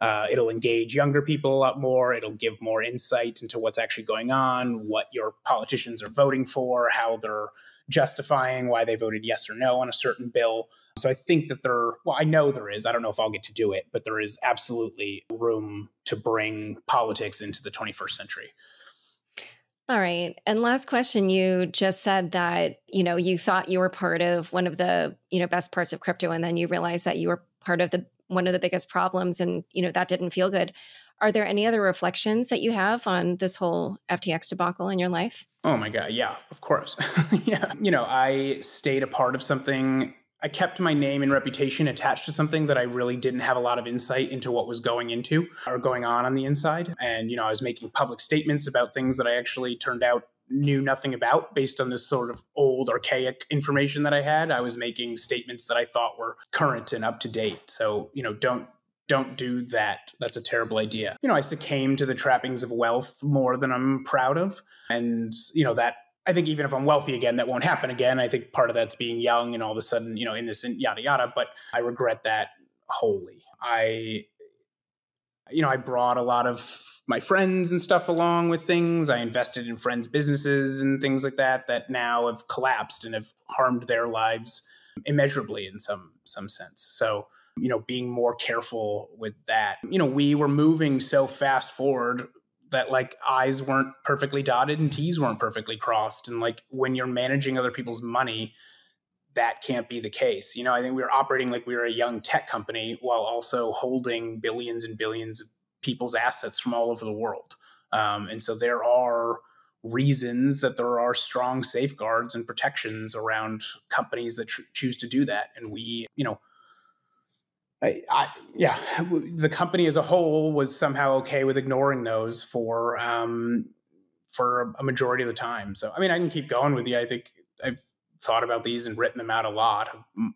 Uh, it'll engage younger people a lot more. It'll give more insight into what's actually going on, what your politicians are voting for, how they're justifying why they voted yes or no on a certain bill. So I think that there, well, I know there is, I don't know if I'll get to do it, but there is absolutely room to bring politics into the twenty-first century. All right. And last question, you just said that, you know, you thought you were part of one of the, you know, best parts of crypto, and then you realized that you were part of the, one of the biggest problems, and, you know, that didn't feel good. Are there any other reflections that you have on this whole F T X debacle in your life? Oh my God. Yeah, of course. Yeah. You know, I stayed a part of something. I kept my name and reputation attached to something that I really didn't have a lot of insight into what was going into or going on on the inside. And, you know, I was making public statements about things that I actually turned out knew nothing about based on this sort of old archaic information that I had. I was making statements that I thought were current and up to date. So, you know, don't, Don't do that. That's a terrible idea. You know, I succumbed to the trappings of wealth more than I'm proud of. And, you know, that I think even if I'm wealthy again, that won't happen again. I think part of that's being young and all of a sudden, you know, in this and yada, yada. But I regret that wholly. I, you know, I brought a lot of my friends and stuff along with things. I invested in friends' businesses and things like that, that now have collapsed and have harmed their lives immeasurably in some, some sense. So, you know, being more careful with that. You know, we were moving so fast forward that like I's weren't perfectly dotted and T's weren't perfectly crossed. And like when you're managing other people's money, that can't be the case. You know, I think we were operating like we were a young tech company while also holding billions and billions of people's assets from all over the world. Um, and so there are reasons that there are strong safeguards and protections around companies that choose to do that. And we, you know, I, I, yeah, the company as a whole was somehow okay with ignoring those for um, for a majority of the time. So, I mean, I can keep going with you. I think I've thought about these and written them out a lot.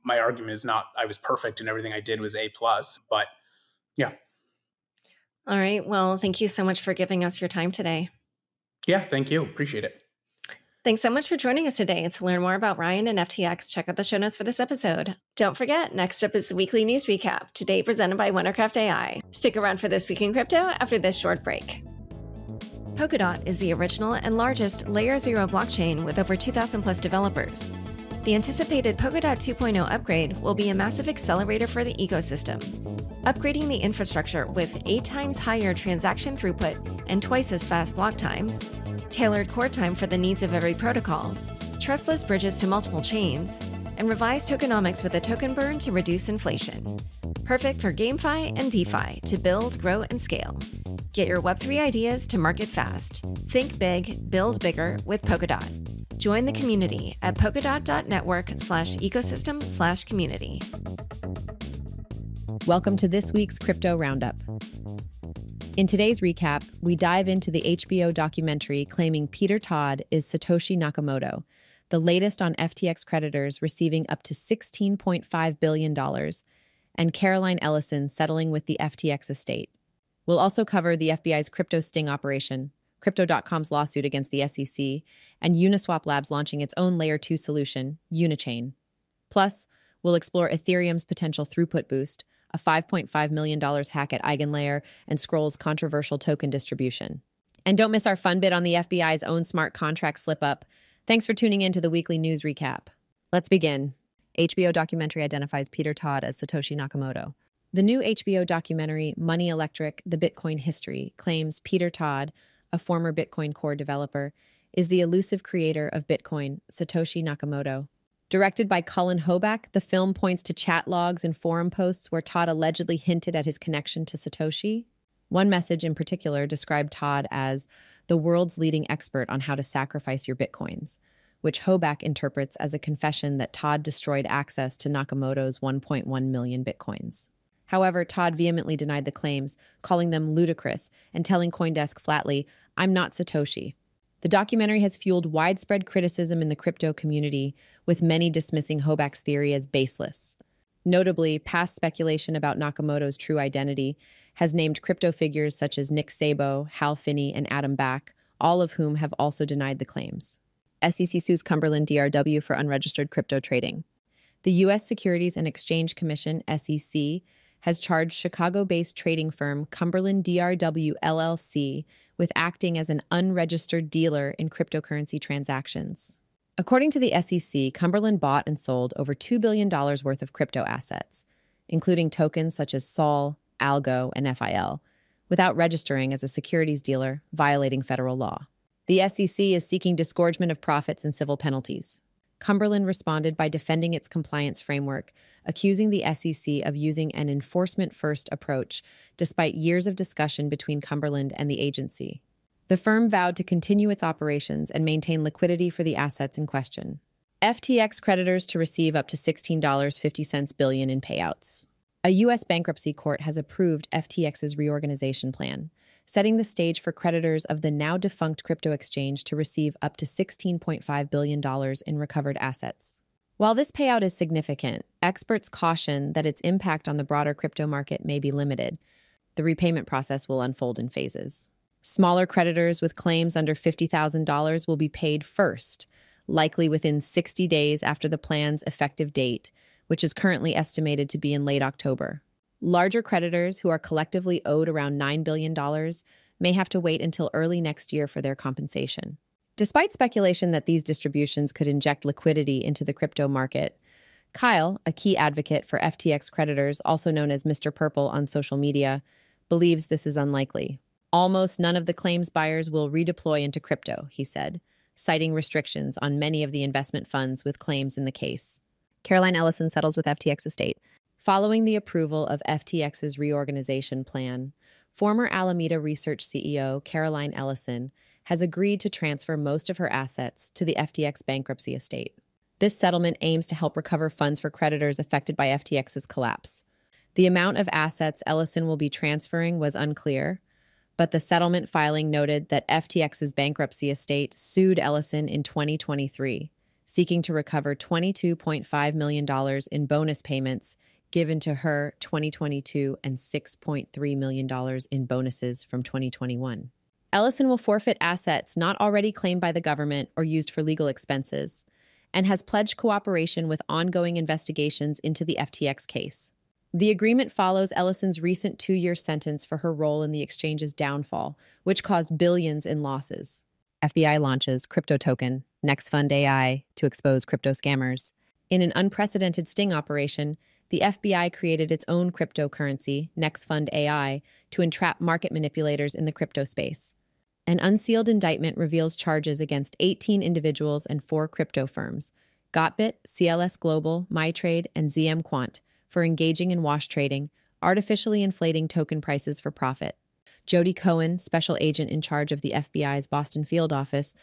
My argument is not I was perfect and everything I did was A plus, but yeah. All right. Well, thank you so much for giving us your time today. Yeah, thank you. Appreciate it. Thanks so much for joining us today. To learn more about Ryan and F T X, check out the show notes for this episode. Don't forget, next up is the weekly news recap, today presented by Wondercraft A I. Stick around for This Week in Crypto after this short break. Polkadot is the original and largest Layer zero blockchain with over two thousand plus developers. The anticipated Polkadot two point oh upgrade will be a massive accelerator for the ecosystem, upgrading the infrastructure with eight times higher transaction throughput and twice as fast block times, tailored core time for the needs of every protocol, trustless bridges to multiple chains, and revised tokenomics with a token burn to reduce inflation. Perfect for GameFi and DeFi to build, grow, and scale. Get your web three ideas to market fast. Think big, build bigger with Polkadot. Join the community at polkadot.network slash ecosystem slash community. Welcome to this week's Crypto Roundup. In today's recap, we dive into the H B O documentary claiming Peter Todd is Satoshi Nakamoto, the latest on F T X creditors receiving up to sixteen point five billion dollars, and Caroline Ellison settling with the F T X estate. We'll also cover the F B I's crypto sting operation, Crypto dot com's lawsuit against the S E C, and Uniswap Labs launching its own Layer two solution, Unichain. Plus, we'll explore Ethereum's potential throughput boost, a five point five million dollars hack at EigenLayer, and Scroll's controversial token distribution. And don't miss our fun bit on the F B I's own smart contract slip-up. Thanks for tuning in to the weekly news recap. Let's begin. H B O documentary identifies Peter Todd as Satoshi Nakamoto. The new H B O documentary, Money Electric, The Bitcoin History, claims Peter Todd, a former Bitcoin Core developer, is the elusive creator of Bitcoin, Satoshi Nakamoto. Directed by Colin Hoback, the film points to chat logs and forum posts where Todd allegedly hinted at his connection to Satoshi. One message in particular described Todd as the world's leading expert on how to sacrifice your bitcoins, which Hoback interprets as a confession that Todd destroyed access to Nakamoto's one point one million bitcoins. However, Todd vehemently denied the claims, calling them ludicrous and telling CoinDesk flatly, "I'm not Satoshi." The documentary has fueled widespread criticism in the crypto community, with many dismissing Hoback's theory as baseless. Notably, past speculation about Nakamoto's true identity has named crypto figures such as Nick Szabo, Hal Finney, and Adam Back, all of whom have also denied the claims. S E C sues Cumberland D R W for unregistered crypto trading. The U S Securities and Exchange Commission, S E C, has charged Chicago-based trading firm Cumberland D R W, L L C with acting as an unregistered dealer in cryptocurrency transactions. According to the S E C, Cumberland bought and sold over two billion dollars worth of crypto assets, including tokens such as S O L, Algo, and F I L, without registering as a securities dealer, violating federal law. The S E C is seeking disgorgement of profits and civil penalties. Cumberland responded by defending its compliance framework, accusing the S E C of using an enforcement-first approach, despite years of discussion between Cumberland and the agency. The firm vowed to continue its operations and maintain liquidity for the assets in question. F T X creditors to receive up to sixteen point five zero billion dollars in payouts. A U S bankruptcy court has approved F T X's reorganization plan, setting the stage for creditors of the now-defunct crypto exchange to receive up to sixteen point five billion dollars in recovered assets. While this payout is significant, experts caution that its impact on the broader crypto market may be limited. The repayment process will unfold in phases. Smaller creditors with claims under fifty thousand dollars will be paid first, likely within sixty days after the plan's effective date, which is currently estimated to be in late October. Larger creditors, who are collectively owed around nine billion dollars, may have to wait until early next year for their compensation. Despite speculation that these distributions could inject liquidity into the crypto market, Kyle, a key advocate for F T X creditors, also known as Mister Purple on social media, believes this is unlikely. Almost none of the claims buyers will redeploy into crypto, he said, citing restrictions on many of the investment funds with claims in the case. Caroline Ellison settles with F T X estate. Following the approval of F T X's reorganization plan, former Alameda Research C E O Caroline Ellison has agreed to transfer most of her assets to the F T X bankruptcy estate. This settlement aims to help recover funds for creditors affected by F T X's collapse. The amount of assets Ellison will be transferring was unclear, but the settlement filing noted that F T X's bankruptcy estate sued Ellison in twenty twenty-three, seeking to recover twenty-two point five million dollars in bonus payments given to her twenty twenty-two and six point three million dollars in bonuses from twenty twenty-one. Ellison will forfeit assets not already claimed by the government or used for legal expenses, and has pledged cooperation with ongoing investigations into the F T X case. The agreement follows Ellison's recent two-year sentence for her role in the exchange's downfall, which caused billions in losses. F B I launches crypto token, NextFund A I, to expose crypto scammers. In an unprecedented sting operation, the F B I created its own cryptocurrency, NextFund A I, to entrap market manipulators in the crypto space. An unsealed indictment reveals charges against eighteen individuals and four crypto firms, Gotbit, C L S Global, MyTrade, and Z M Quant, for engaging in wash trading, artificially inflating token prices for profit. Jody Cohen, special agent in charge of the F B I's Boston field office,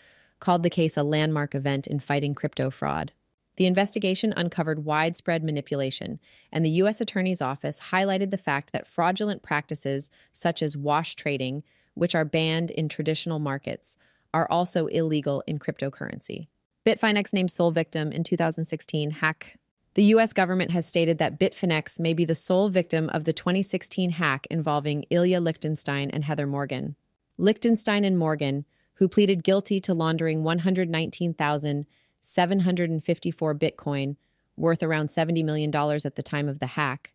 called the case a landmark event in fighting crypto fraud. The investigation uncovered widespread manipulation, and the U S Attorney's Office highlighted the fact that fraudulent practices such as wash trading, which are banned in traditional markets, are also illegal in cryptocurrency. Bitfinex named sole victim in two thousand sixteen hack. The U S government has stated that Bitfinex may be the sole victim of the twenty sixteen hack involving Ilya Lichtenstein and Heather Morgan. Lichtenstein and Morgan, who pleaded guilty to laundering one hundred nineteen thousand seven hundred fifty-four Bitcoin, worth around seventy million dollars at the time of the hack,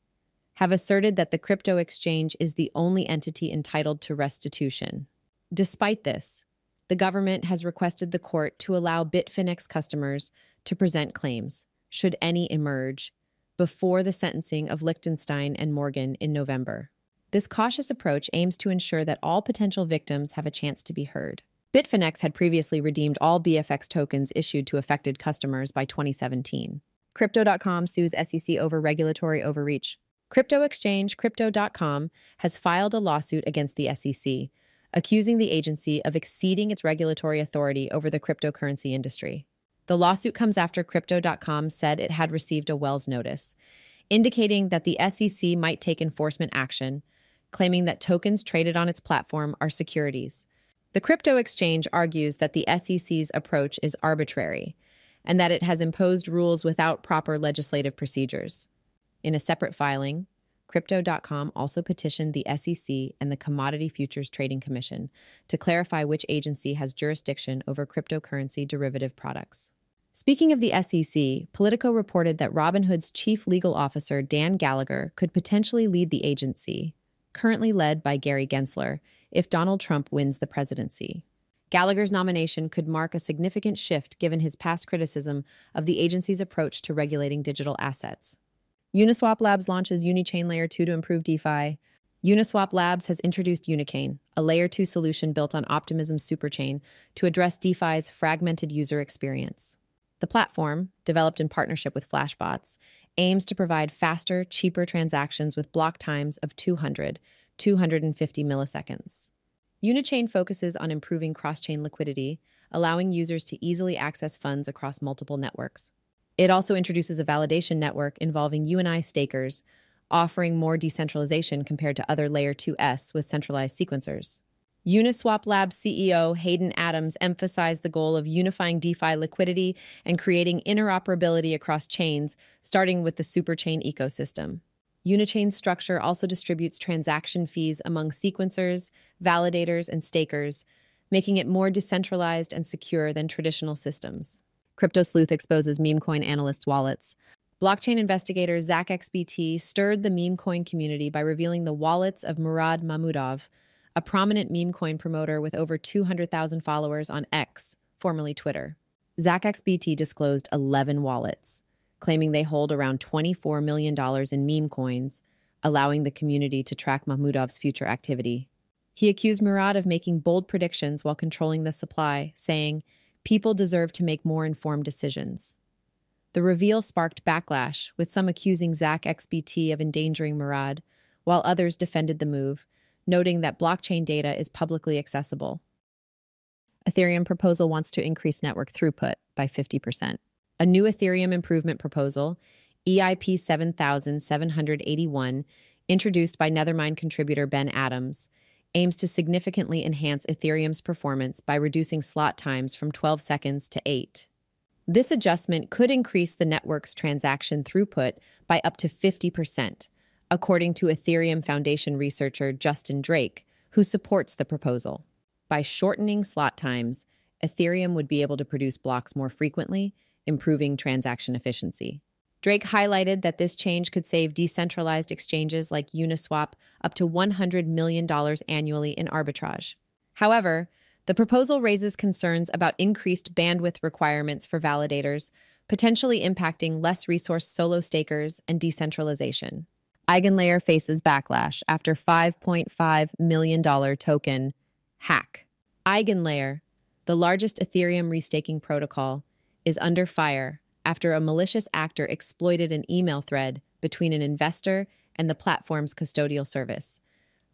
have asserted that the crypto exchange is the only entity entitled to restitution. Despite this, the government has requested the court to allow Bitfinex customers to present claims, should any emerge, before the sentencing of Lichtenstein and Morgan in November. This cautious approach aims to ensure that all potential victims have a chance to be heard. Bitfinex had previously redeemed all B F X tokens issued to affected customers by twenty seventeen. Crypto dot com sues S E C over regulatory overreach. Crypto exchange Crypto dot com has filed a lawsuit against the S E C, accusing the agency of exceeding its regulatory authority over the cryptocurrency industry. The lawsuit comes after Crypto dot com said it had received a Wells notice, indicating that the S E C might take enforcement action, claiming that tokens traded on its platform are securities. The crypto exchange argues that the S E C's approach is arbitrary and that it has imposed rules without proper legislative procedures. In a separate filing, Crypto dot com also petitioned the S E C and the Commodity Futures Trading Commission to clarify which agency has jurisdiction over cryptocurrency derivative products. Speaking of the S E C, Politico reported that Robinhood's chief legal officer, Dan Gallagher, could potentially lead the agency, currently led by Gary Gensler, if Donald Trump wins the presidency. Gallagher's nomination could mark a significant shift given his past criticism of the agency's approach to regulating digital assets. Uniswap Labs launches Unichain Layer two to improve DeFi. Uniswap Labs has introduced Unichain, a Layer two solution built on Optimism's superchain to address DeFi's fragmented user experience. The platform, developed in partnership with Flashbots, aims to provide faster, cheaper transactions with block times of two hundred to two hundred fifty milliseconds. Unichain focuses on improving cross-chain liquidity, allowing users to easily access funds across multiple networks. It also introduces a validation network involving U N I stakers, offering more decentralization compared to other Layer two S with centralized sequencers. Uniswap Labs C E O Hayden Adams emphasized the goal of unifying DeFi liquidity and creating interoperability across chains, starting with the superchain ecosystem. Unichain's structure also distributes transaction fees among sequencers, validators, and stakers, making it more decentralized and secure than traditional systems. Crypto Sleuth exposes meme coin analysts' wallets. Blockchain investigator Zach X B T stirred the meme coin community by revealing the wallets of Murad Mahmudov, a prominent meme coin promoter with over two hundred thousand followers on X, formerly Twitter. Zach X B T disclosed eleven wallets, claiming they hold around twenty-four million dollars in meme coins, allowing the community to track Mahmudov's future activity. He accused Murad of making bold predictions while controlling the supply, saying, "People deserve to make more informed decisions." The reveal sparked backlash, with some accusing Zach X B T of endangering Murad, while others defended the move, noting that blockchain data is publicly accessible. Ethereum proposal wants to increase network throughput by fifty percent. A new Ethereum improvement proposal, E I P seven thousand seven hundred eighty-one, introduced by Nethermind contributor Ben Adams, aims to significantly enhance Ethereum's performance by reducing slot times from twelve seconds to eight. This adjustment could increase the network's transaction throughput by up to fifty percent, according to Ethereum Foundation researcher Justin Drake, who supports the proposal. By shortening slot times, Ethereum would be able to produce blocks more frequently, improving transaction efficiency. Drake highlighted that this change could save decentralized exchanges like Uniswap up to one hundred million dollars annually in arbitrage. However, the proposal raises concerns about increased bandwidth requirements for validators, potentially impacting less resourced solo stakers and decentralization. EigenLayer faces backlash after five point five million dollars token hack. EigenLayer, the largest Ethereum restaking protocol, is under fire after a malicious actor exploited an email thread between an investor and the platform's custodial service,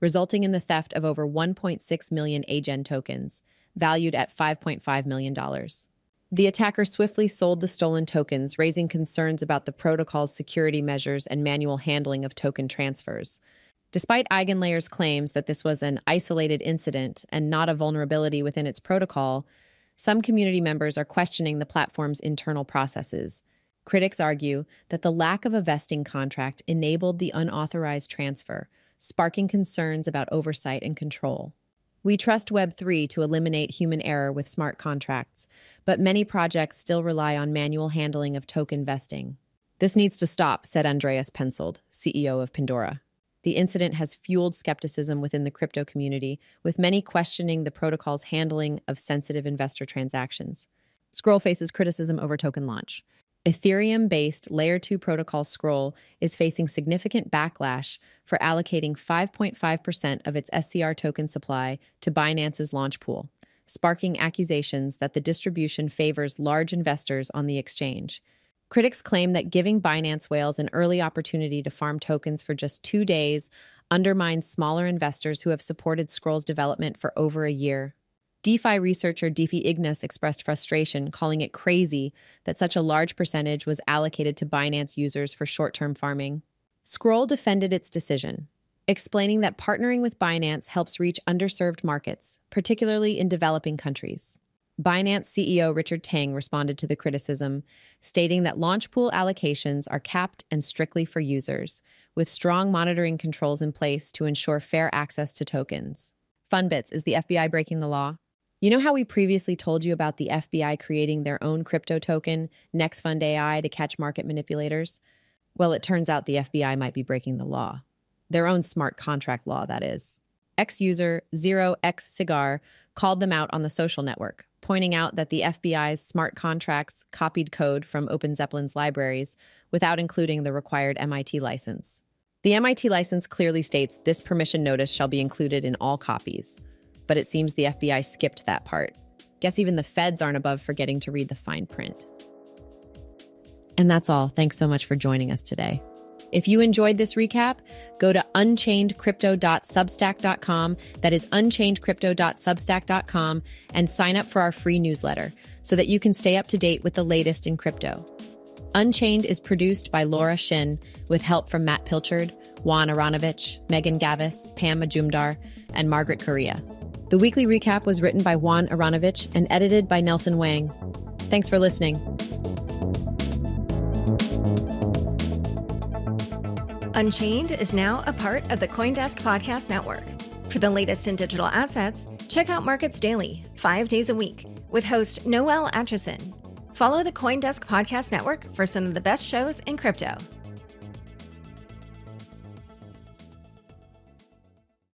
resulting in the theft of over one point six million A G E N tokens, valued at five point five million dollars. The attacker swiftly sold the stolen tokens, raising concerns about the protocol's security measures and manual handling of token transfers. Despite EigenLayer's claims that this was an isolated incident and not a vulnerability within its protocol, some community members are questioning the platform's internal processes. Critics argue that the lack of a vesting contract enabled the unauthorized transfer, sparking concerns about oversight and control. We trust Web three to eliminate human error with smart contracts, but many projects still rely on manual handling of token vesting. This needs to stop, said Andreas Pensold, C E O of Pandora. The incident has fueled skepticism within the crypto community, with many questioning the protocol's handling of sensitive investor transactions. Scroll faces criticism over token launch. Ethereum-based Layer two protocol Scroll is facing significant backlash for allocating five point five percent of its S C R token supply to Binance's launch pool, sparking accusations that the distribution favors large investors on the exchange. Critics claim that giving Binance whales an early opportunity to farm tokens for just two days undermines smaller investors who have supported Scroll's development for over a year. DeFi researcher DeFi Ignis expressed frustration, calling it crazy that such a large percentage was allocated to Binance users for short-term farming. Scroll defended its decision, explaining that partnering with Binance helps reach underserved markets, particularly in developing countries. Binance C E O Richard Tang responded to the criticism, stating that launch pool allocations are capped and strictly for users, with strong monitoring controls in place to ensure fair access to tokens. FunBits, is the F B I breaking the law? You know how we previously told you about the F B I creating their own crypto token, NextFund A I, to catch market manipulators? Well, it turns out the F B I might be breaking the law. Their own smart contract law, that is. Ex-user zero x cigar called them out on the social network, pointing out that the F B I's smart contracts copied code from Open Zeppelin's libraries without including the required M I T license. The M I T license clearly states this permission notice shall be included in all copies, but it seems the F B I skipped that part. Guess even the feds aren't above forgetting to read the fine print. And that's all. Thanks so much for joining us today. If you enjoyed this recap, go to unchained crypto dot substack dot com, that is unchained crypto dot substack dot com, and sign up for our free newsletter so that you can stay up to date with the latest in crypto. Unchained is produced by Laura Shin with help from Matt Pilchard, Juan Aronovich, Megan Gavis, Pam Majumdar, and Margaret Correa. The weekly recap was written by Juan Aronovich and edited by Nelson Wang. Thanks for listening. Unchained is now a part of the CoinDesk Podcast Network. For the latest in digital assets, check out Markets Daily, five days a week, with host Noel Atchison. Follow the CoinDesk Podcast Network for some of the best shows in crypto.